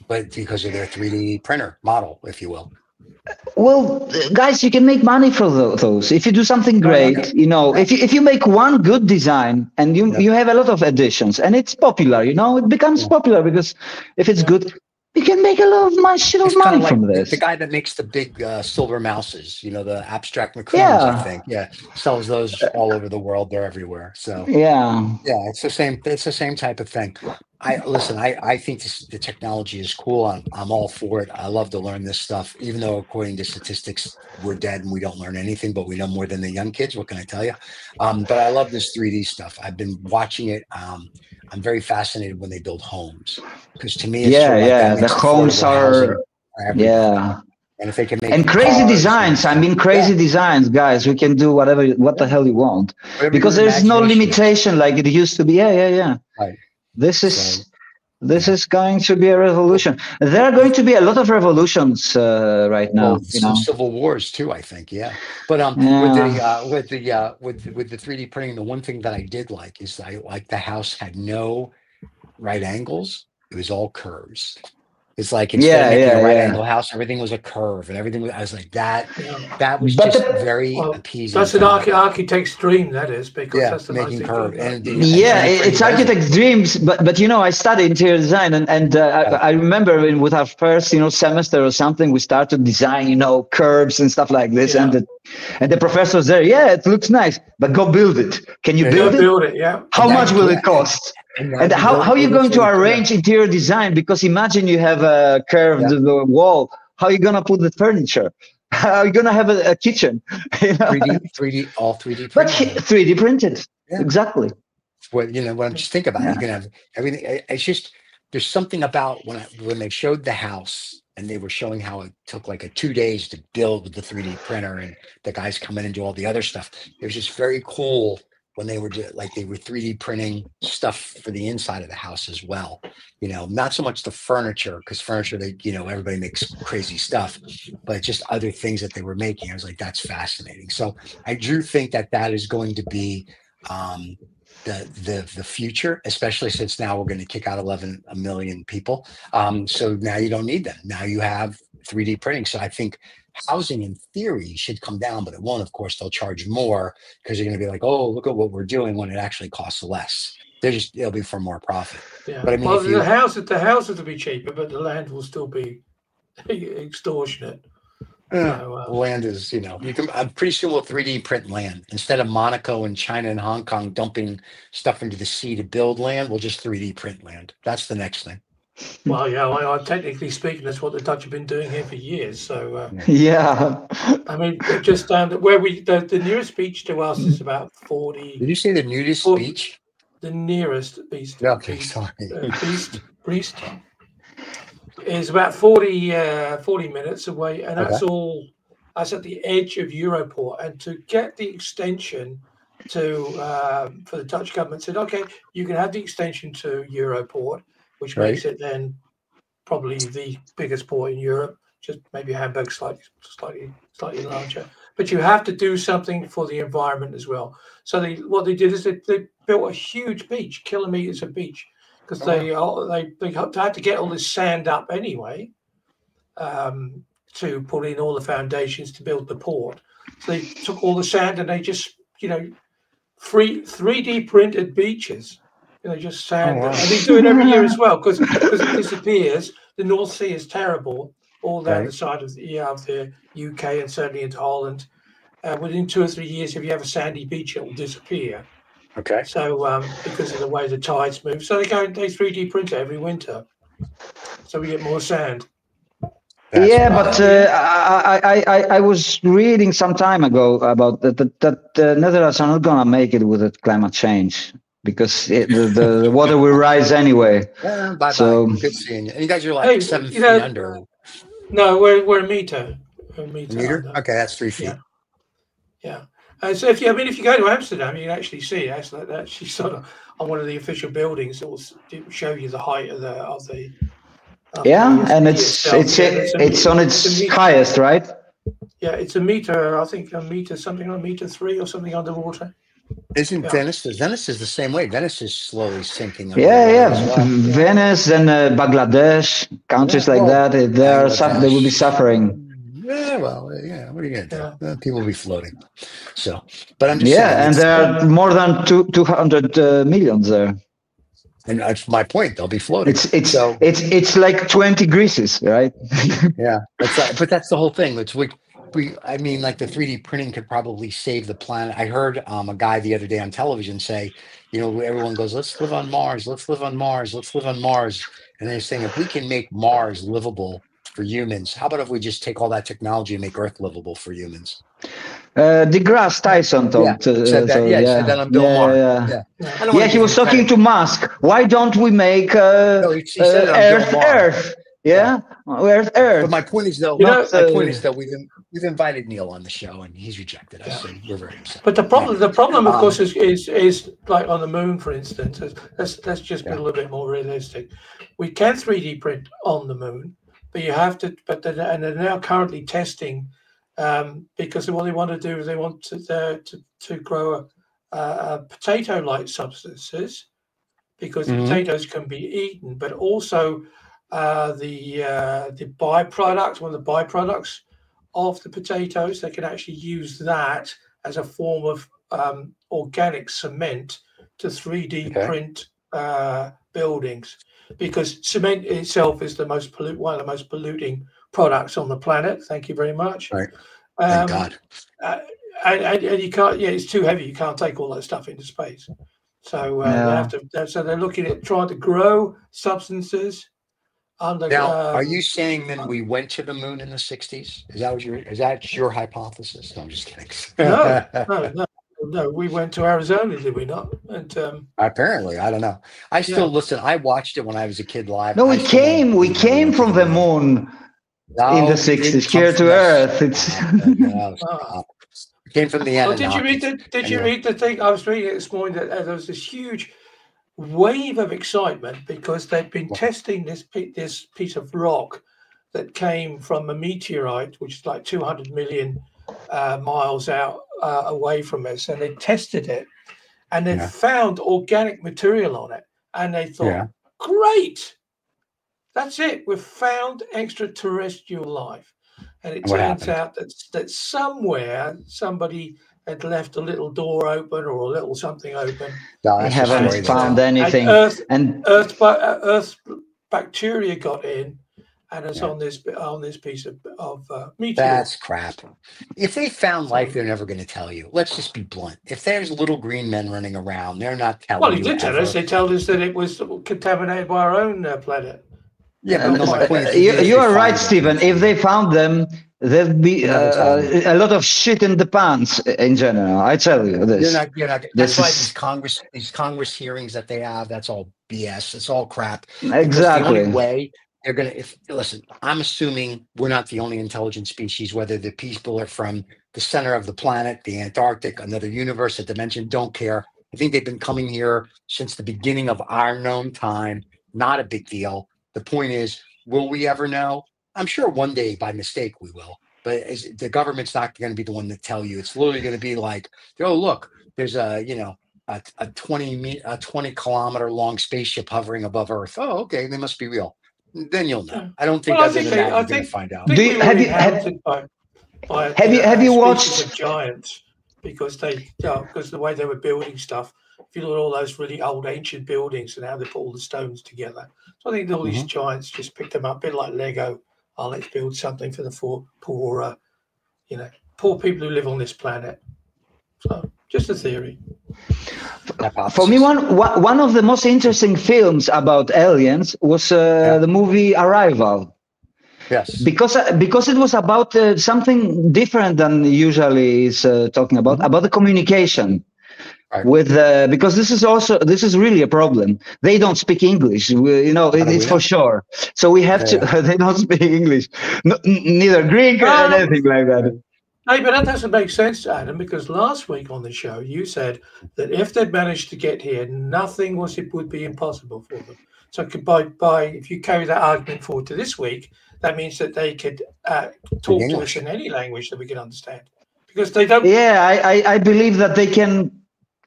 but because of their 3D printer model, if you will. Well, guys, you can make money for those. If you do something great, you know, if you make one good design and you have a lot of additions and it's popular, you know, it becomes popular because if it's good, you can make a lot of money like from this. The guy that makes the big silver mouses, you know, the abstract macaroons, I think. Yeah, sells those all over the world. They're everywhere. So yeah, it's the same. It's the same type of thing. I think the technology is cool. I'm all for it. I love to learn this stuff, even though according to statistics, we're dead and we don't learn anything, but we know more than the young kids. What can I tell you? But I love this 3D stuff. I've been watching it. I'm very fascinated when they build homes, because to me, it's the homes are and if they can make crazy designs, I mean, crazy designs, guys, we can do whatever, what the hell you want, because there's no limitation like it used to be. Right. This is going to be a revolution. There are going to be a lot of revolutions right now. Well, some civil wars too, I think. Yeah, but with the 3D printing, the one thing that I did like is the house had no right angles; it was all curves. It's like instead of making a right angle house, everything was a curve, and everything was, I was like that. That was very appeasing. That's an architect's dream. That is, because that's the making curve. It's architect's dreams. But you know, I studied interior design, and I remember with our first semester or something, we started design curves and stuff like this, and the professor's there. Yeah, it looks nice, but go build it. Can you build it? Build it. Yeah. How much will it cost? And how are you going to arrange interior design? Because imagine you have a curved wall. How are you going to put the furniture? How are you going to have a kitchen? 3D, all 3D printed. But 3D printed, exactly. Well, you know, when I just think about it, you can have everything. It's just, there's something about when they showed the house, and they were showing how it took like 2 days to build with the 3D printer, and the guys come in and do all the other stuff. It was just very cool when they were like 3D printing stuff for the inside of the house as well, you know, not so much the furniture, because furniture, everybody makes crazy stuff, but just other things that they were making. I was like, that's fascinating. So I do think that is going to be the future, especially since now we're going to kick out 11 million people. So now you don't need them. Now you have 3D printing. So I think housing in theory should come down, but it won't. Of course, they'll charge more because you're going to be like, oh, look at what we're doing, when it actually costs less. It'll be for more profit. Yeah. But I mean, well, the houses will be cheaper, but the land will still be extortionate. So, land is, you can. I'm pretty sure we'll 3D print land instead of Monaco and China and Hong Kong dumping stuff into the sea to build land. We'll just 3D print land. That's the next thing. Well, yeah. Well, technically speaking, that's what the Dutch have been doing here for years. So, yeah. I mean, just where the nearest beach to us is about 40. Did you say the nudist beach? The nearest beach. Okay, sorry. Beach is about 40 minutes away, and that's all. That's at the edge of Europort, and to get the extension to for the Dutch government said, okay, you can have the extension to Europort, which makes it then probably the biggest port in Europe. Just maybe Hamburg slightly larger, but you have to do something for the environment as well. So what they did is they built a huge beach, kilometers of beach. Because they had to get all this sand up anyway to put in all the foundations to build the port. So they took all the sand and they just, 3D printed beaches. And they just sand it. And they do it every year as well because it disappears. The North Sea is terrible all down the side of the UK and certainly into Holland. Within 2 or 3 years, if you have a sandy beach, it will disappear. Okay. So because of the way the tides move, so they 3D print it every winter, so we get more sand. That's I was reading some time ago about that the Netherlands are not gonna make it with the climate change because the water will rise anyway. Yeah, bye. So good seeing you. And you guys are like 7 feet under. No, we're a meter. A meter? Okay, that's 3 feet. Yeah. So if you go to Amsterdam, you can actually see it. It's like that. She's sort of on one of the official buildings. It will show you the height of the and it's on its highest, right? Yeah, it's a meter. I think a meter 3 or something underwater. Isn't Venice is the same way? Venice is slowly sinking. Venice and Bangladesh, countries like that, they will be suffering. Yeah, well, yeah. What are you gonna do? People will be floating. So, but I'm just saying, and there are more than 200 millions there. And that's my point. They'll be floating. It's like 20 Greases, right? Yeah, but that's the whole thing. It's the 3D printing could probably save the planet. I heard a guy the other day on television say, everyone goes, let's live on Mars, let's live on Mars, let's live on Mars, and they're saying if we can make Mars livable for humans, how about if we just take all that technology and make Earth livable for humans? DeGrasse Tyson talked. Said that on Bill Maher. He was talking to Musk. Why don't we make Earth? Earth. But my point is, though, we've invited Neil on the show and he's rejected us. And we're very upset. But the problem, of course, is like on the moon, for instance. That's just been a little bit more realistic. We can 3D print on the moon. But you have to, and they're now currently testing because what they want to do is they want to grow potato-like substances because potatoes can be eaten, but also the byproducts, one of the byproducts of the potatoes, they can actually use that as a form of organic cement to 3D print buildings. Because cement itself is one of the most polluting products on the planet. Thank you very much. Right. Thank God. And you can't. Yeah, it's too heavy. You can't take all that stuff into space. So So they're looking at trying to grow substances. Are you saying that we went to the moon in the 60s? Is that your hypothesis? No, I'm just kidding. No, we went to Arizona, did we not? And apparently, I don't know. I still listen. I watched it when I was a kid live. No, we came from the moon in the 60s here to Earth. It came from the end. Did you read the thing? I was reading it this morning that there was this huge wave of excitement because they've been testing this piece of rock that came from a meteorite, which is like 200 million miles out away from us, and they tested it and they found organic material on it, and they thought, great, that's it, we've found extraterrestrial life. And it turns out that somewhere somebody had left a little door open or a little something open. No, I haven't found anything. And Earth bacteria got in, and it's on this piece of meteor. That's crap. If they found life, they're never going to tell you. Let's just be blunt. If there's little green men running around, they're not telling you. Well, he did tell us. They told us that it was contaminated by our own planet. Yeah, but my point is, you are right, Stephen. If they found them, there'd be a lot of shit in the pants in general. I tell you this. That's why these Congress hearings that they have, that's all BS. It's all crap. Exactly. The only way they're gonna, listen, I'm assuming we're not the only intelligent species, whether the people are from the center of the planet, the Antarctic, another universe, a dimension, don't care. I think they've been coming here since the beginning of our known time. Not a big deal. The point is, will we ever know? I'm sure one day by mistake we will, but the government's not going to be the one to tell you. It's literally going to be like, oh, look, there's a 20-kilometer long spaceship hovering above Earth. Oh, okay, they must be real. Then you'll know. I don't think that's going to find out. Have you watched Giants? Because the way they were building stuff. If you look at all those really old ancient buildings and how they put all the stones together. So I think all these giants just picked them up, a bit like Lego. Oh, let's build something for the poor people who live on this planet. So just a theory. For me, one of the most interesting films about aliens was the movie Arrival. Yes, because it was about something different than usually is talking about the communication. Right. With because this is really a problem. They don't speak English, it's for sure. So we have to. They don't speak English, neither Greek or anything like that. Hey, but that doesn't make sense, Adam. Because last week on the show, you said that if they managed to get here, nothing would be impossible for them. So if you carry that argument forward to this week, that means that they could talk to us in any language that we can understand, because they don't. Yeah, I believe that they can.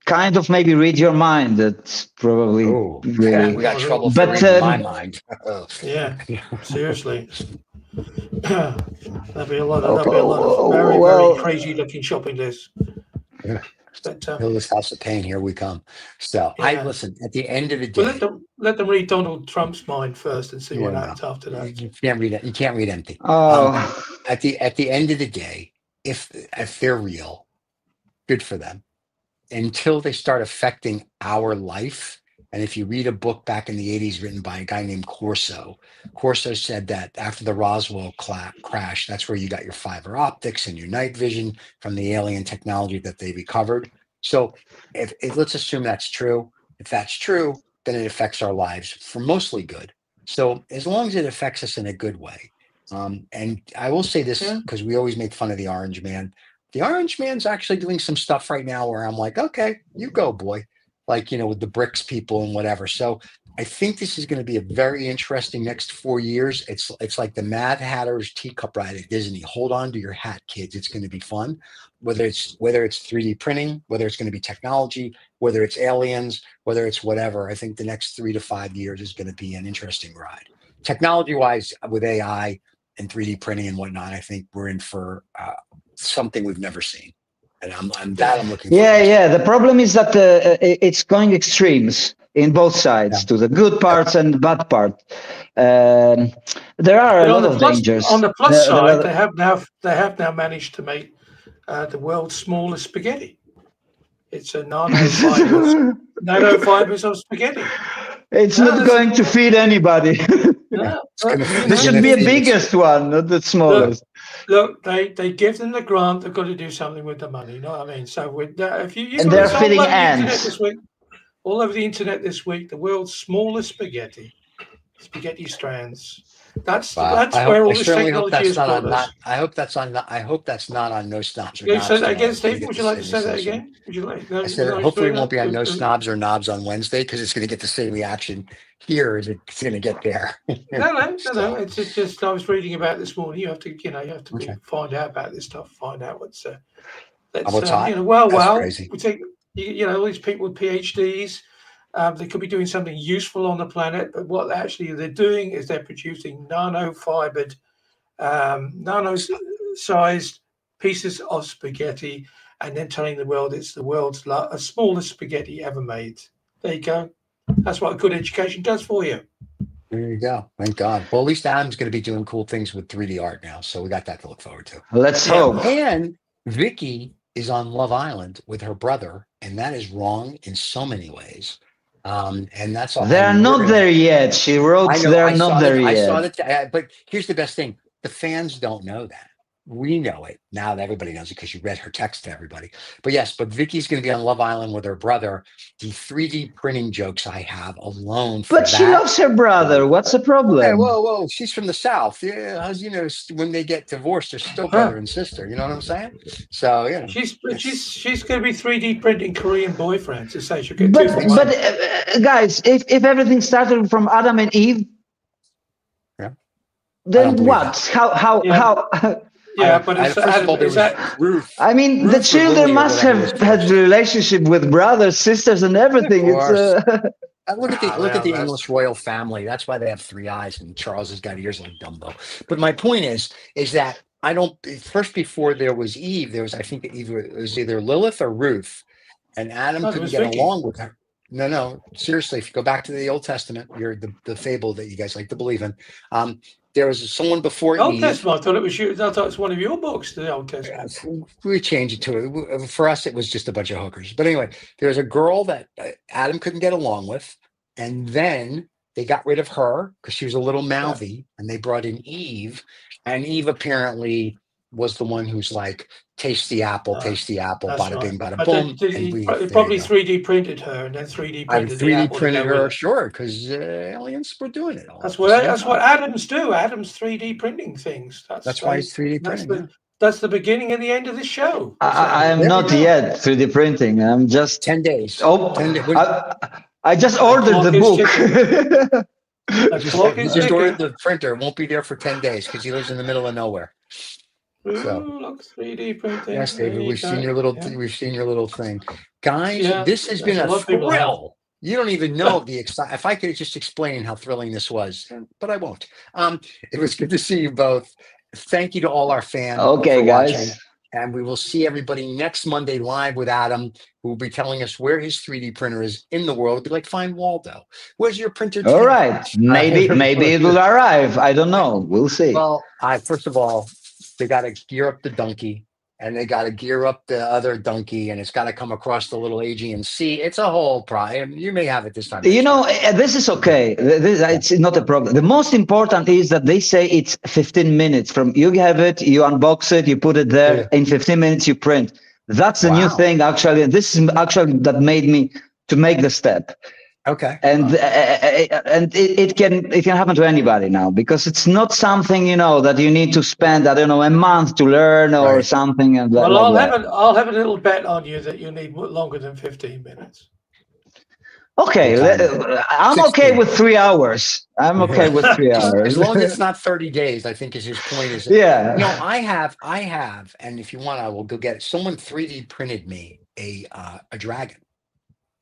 Kind of maybe read your mind. That's probably we got trouble reading my mind. Yeah, seriously. There'll be a lot of very, very crazy looking shopping lists. But Hilga's House of Pain, here we come. So I listen, at the end of the day. Well, let them read Donald Trump's mind first and see what happens after that. You can't read it. You can't read empty. At the end of the day, if they're real, good for them. Until they start affecting our life. And if you read a book back in the 80s written by a guy named Corso said that after the Roswell crash, that's where you got your fiber optics and your night vision from the alien technology that they recovered. So if let's assume that's true. If that's true, then it affects our lives for mostly good. So as long as it affects us in a good way. And I will say this, because we always make fun of the orange man. The Orange Man's actually doing some stuff right now where I'm like, okay, you go, boy. Like, with the BRICS people and whatever. So I think this is going to be a very interesting next 4 years. It's like the Mad Hatter's teacup ride at Disney. Hold on to your hat, kids. It's going to be fun. Whether it's 3D printing, whether it's going to be technology, whether it's aliens, whether it's whatever. I think the next 3 to 5 years is going to be an interesting ride. Technology-wise, with AI and 3D printing and whatnot, I think we're in for... something we've never seen, and I'm looking for. The problem is that it's going extremes in both sides, to the good parts and the bad part. There are a lot of dangers. On the plus side, they have now managed to make the world's smallest spaghetti. It's a nanofibers of spaghetti. It's not going to feed anybody. This should be the biggest one, not the smallest. Look, they give them the grant. They've got to do something with the money. You know what I mean? So with that, if you they're filling ants all over the internet this week, the world's smallest spaghetti strands. That's where all this technology is. I hope that's on. I hope that's not on No Snobs or Knobs. Again, Steve, would you like to say that again? I said hopefully it won't be on No Snobs or Knobs on Wednesday, because it's going to get the same reaction here as it's going to get there. No. It's just I was reading about this morning. You have to find out about this stuff. Find out what's. We take all these people with PhDs. They could be doing something useful on the planet, but what actually they're doing is they're producing nano-sized pieces of spaghetti, and then telling the world it's the world's smallest spaghetti ever made. There you go. That's what a good education does for you. There you go. Thank God. Well, at least Adam's going to be doing cool things with 3D art now, so we got that to look forward to. Let's hope. And Vicky is on Love Island with her brother, and that is wrong in so many ways. And that's all. They're not there yet. She wrote, they're not there yet. I saw that, but here's the best thing. The fans don't know that. We know it now that everybody knows it because you read her text to everybody. But yes, but Vicky's going to be on Love Island with her brother. The 3D printing jokes I have alone. For but that. She loves her brother. What's the problem? Hey, whoa, whoa! She's from the South. Yeah, you know, when they get divorced, they're still brother and sister. You know what I'm saying? So yeah, she's going to be 3D printing Korean boyfriends. Essentially, she'll get but guys, if everything started from Adam and Eve, then what? That. How? Yeah, but I mean, the children must have had relationship with brothers, sisters, and everything. It's, look at the English royal family. That's why they have three eyes, and Charles has got ears like Dumbo. But my point is that I don't. First, before there was Eve, there was I think it was either Lilith or Ruth, and Adam couldn't get along with her. No, no, seriously. If you go back to the Old Testament, the fable that you guys like to believe in. There was someone before Eve. Testament. I thought it was you. I thought it was one of your books, the Old Testament. We changed it to it. For us, it was just a bunch of hookers. But anyway, there was a girl that Adam couldn't get along with. And then they got rid of her because she was a little mouthy. And they brought in Eve. And Eve apparently was the one who's like, taste the apple, bada bing, bada boom. They probably 3D printed her and then 3D printed the apple. 3D printed her, sure, because aliens were doing it all. That's what atoms do. Atoms 3D printing things. That's why it's 3D printing. That's the beginning and the end of the show. I am not yet 3D printing. I'm just 10 days. Oh, 10 days. I just ordered the book. Just ordered the printer. It won't be there for 10 days because he lives in the middle of nowhere. So, ooh, look, 3D printing. Yes, David, we've seen your little thing, guys. Yeah, this has been a thrill. You don't even know the excitement. If I could just explain how thrilling this was, but I won't. It was good to see you both. Thank you to all our fans. Okay, guys, watching. And we will see everybody next Monday live with Adam, who will be telling us where his 3D printer is in the world. It'll be like, find Waldo. Where's your printer? All right, maybe it'll arrive. I don't know. We'll see. Well, first of all, they got to gear up the donkey, and they got to gear up the other donkey, and it's got to come across the little Aegean Sea. It's a whole problem. You may have it this time. You know, this is okay. It's not a problem. The most important is that they say it's 15 minutes from you have it, you unbox it, you put it there. Yeah. In 15 minutes, you print. That's a new thing, actually. And this is actually that made me to make the step. Okay. And it can happen to anybody now, because it's not something, you know, that you need to spend, I don't know, a month to learn or something. And well, I'll have a little bet on you that you need longer than 15 minutes. Okay, I'm 16. Okay with 3 hours. I'm okay with 3 hours. As long as it's not 30 days, I think is his point. Is no, I have, and if you want, I will go get it. Someone 3D printed me a dragon.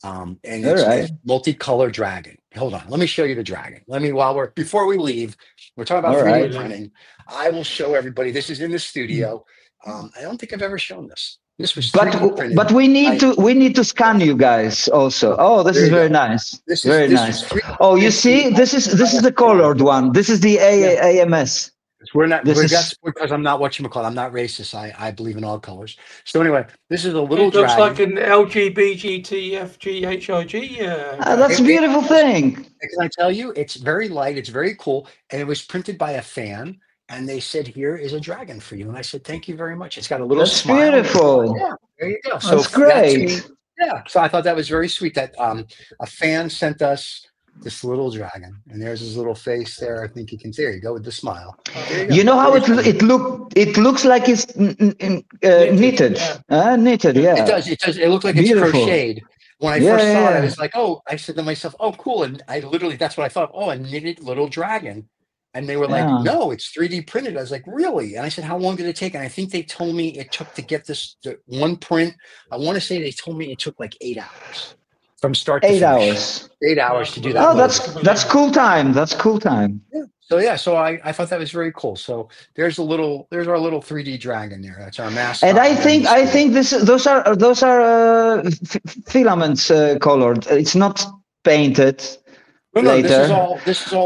And it's a multicolored dragon. Hold on, let me show you the dragon. Before we leave, we're talking about 3D printing. I will show everybody. This is in the studio. I don't think I've ever shown this. This was but we need to scan you guys also. Oh, this is very nice. This is very nice. Oh, you see, this is the colored one. This is the AMS. We're not. That's because I'm not what you call. I'm not racist. I believe in all colors. So anyway, this is a little. It looks like an LGBTFGHIG. That's a beautiful thing. Can I tell you? It's very light. It's very cool, and it was printed by a fan. And they said, "Here is a dragon for you." And I said, "Thank you very much." It's got a little smile. That's beautiful. Yeah, there you go. So that's great. So I thought that was very sweet that a fan sent us this little dragon, and there's his little face there. I think you can. There you go with the smile. You know how it looks like it's knitted. Yeah. Knitted, yeah. It does. It looks like beautiful. It's crocheted. When I first saw it, I was like, oh, I said to myself, oh, cool. And I literally, that's what I thought. Oh, a knitted little dragon. And they were like, no, it's 3D printed. I was like, really? And I said, how long did it take? And I think they told me it took to get this one print. I want to say they told me it took like 8 hours. from start to finish. 8 hours. 8 hours to do that. Oh, that's cool time. That's cool time. Yeah. So yeah, so I thought that was very cool. So there's our little 3D dragon there. That's our mascot. And I think those are filaments colored. It's not painted. No, later. This is all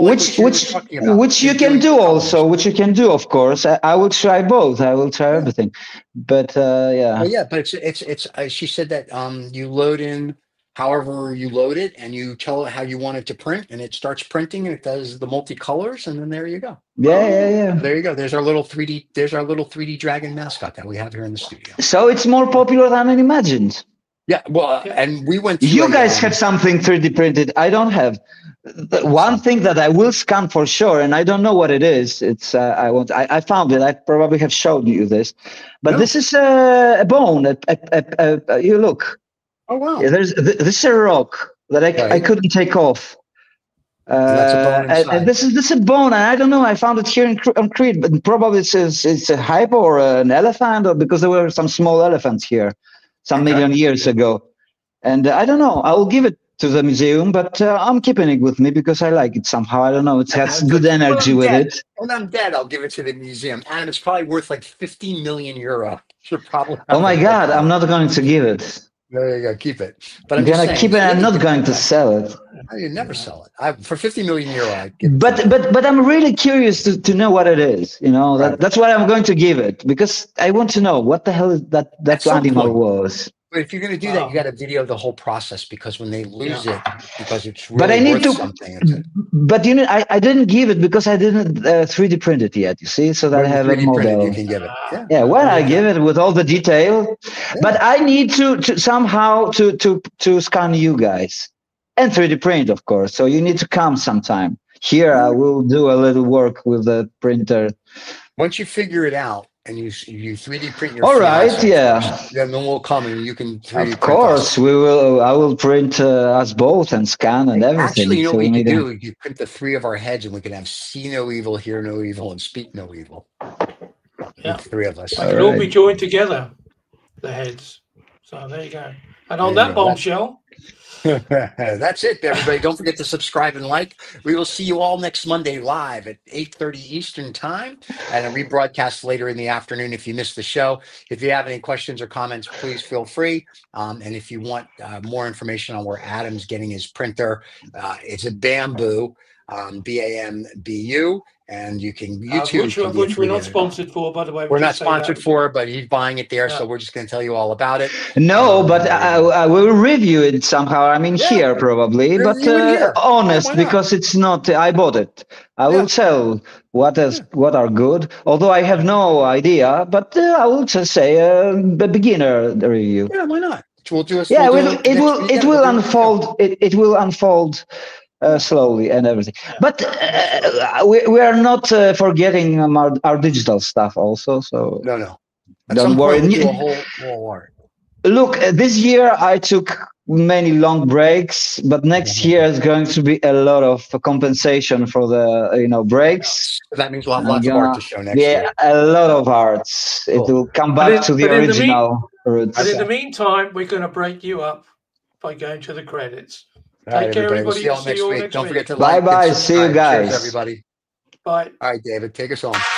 which you can do also, which you can do, of course. I will try both. I will try everything, but yeah. Well, yeah, but it's she said that you load in however you load it, and you tell it how you want it to print, and it starts printing, and it does the multicolors, and then there you go. Yeah. There you go. There's our little 3D dragon mascot that we have here in the studio. So it's more popular than I imagined. Yeah, well, and we went. You guys have something 3D printed. I don't have. One thing that I will scan for sure, and I don't know what it is. It's I found it. I probably have shown you this, but no. This is a bone. You look. Oh wow! Yeah, this is a rock that I couldn't take off. So that's a bone inside. And this is a bone, and I don't know. I found it here on Crete, but probably it's a hippo or an elephant, or because there were some small elephants here. Some million years ago, and I don't know. I will give it to the museum, but I'm keeping it with me because I like it somehow. I don't know. It has good energy with it. When I'm dead, I'll give it to the museum, and it's probably worth like 50 million euro. Oh my God! I'm not going to give it. There you go. Keep it. But I'm going to keep it. I'm not going to sell it. You never sell it. For 50 million euro. I'd give it. But I'm really curious to know what it is. You know, that's why I'm going to give it, because I want to know what the hell is that animal was. But if you're going to do that, you got to video the whole process, because when they lose it, because it's really worth something. But you know, I didn't give it because I didn't 3D print it yet. You see, so that I have a model. You can give it. Yeah. Well, I give it with all the detail, but I need to somehow to scan you guys and 3D print, of course. So you need to come sometime. Here, I will do a little work with the printer. Once you figure it out. And you 3D print your. All right, then we'll come and you can. 3D of course, print we will. I will print us both and scan and everything. Actually, you know what we can do? You print the three of our heads, and we can have see no evil, hear no evil, and speak no evil. Yeah, the three of us. They can all be joined together, the heads. So there you go. And on that bombshell. That's it, everybody. Don't forget to subscribe and like. We will see you all next Monday live at 8:30 Eastern Time, and a rebroadcast later in the afternoon if you missed the show. If you have any questions or comments, please feel free. And if you want more information on where Adam's getting his printer, it's a Bambu, BAMBU. And you can YouTube, which we're not sponsored for, by the way. We're not sponsored for, but he's buying it there, so we're just going to tell you all about it. No, but I will review it somehow. I mean, here probably, but honest, because it's not. I bought it. I will tell what are good, although I have no idea. But I will just say a beginner review. Yeah, why not? We'll do a. Yeah, it will unfold. It will unfold. Slowly and everything, but we are not forgetting our digital stuff also. So no, don't worry. Look, this year I took many long breaks, but next year is going to be a lot of compensation for the breaks. So that means we'll have lots of art to show next year. Yeah, a lot of arts. Cool. It will come back to the original roots. And in the meantime, we're going to break you up by going to the credits. All right, everybody. We'll see you all next week. Don't forget to like. Bye bye. See you guys. Cheers, everybody. Bye. All right, David. Take us home.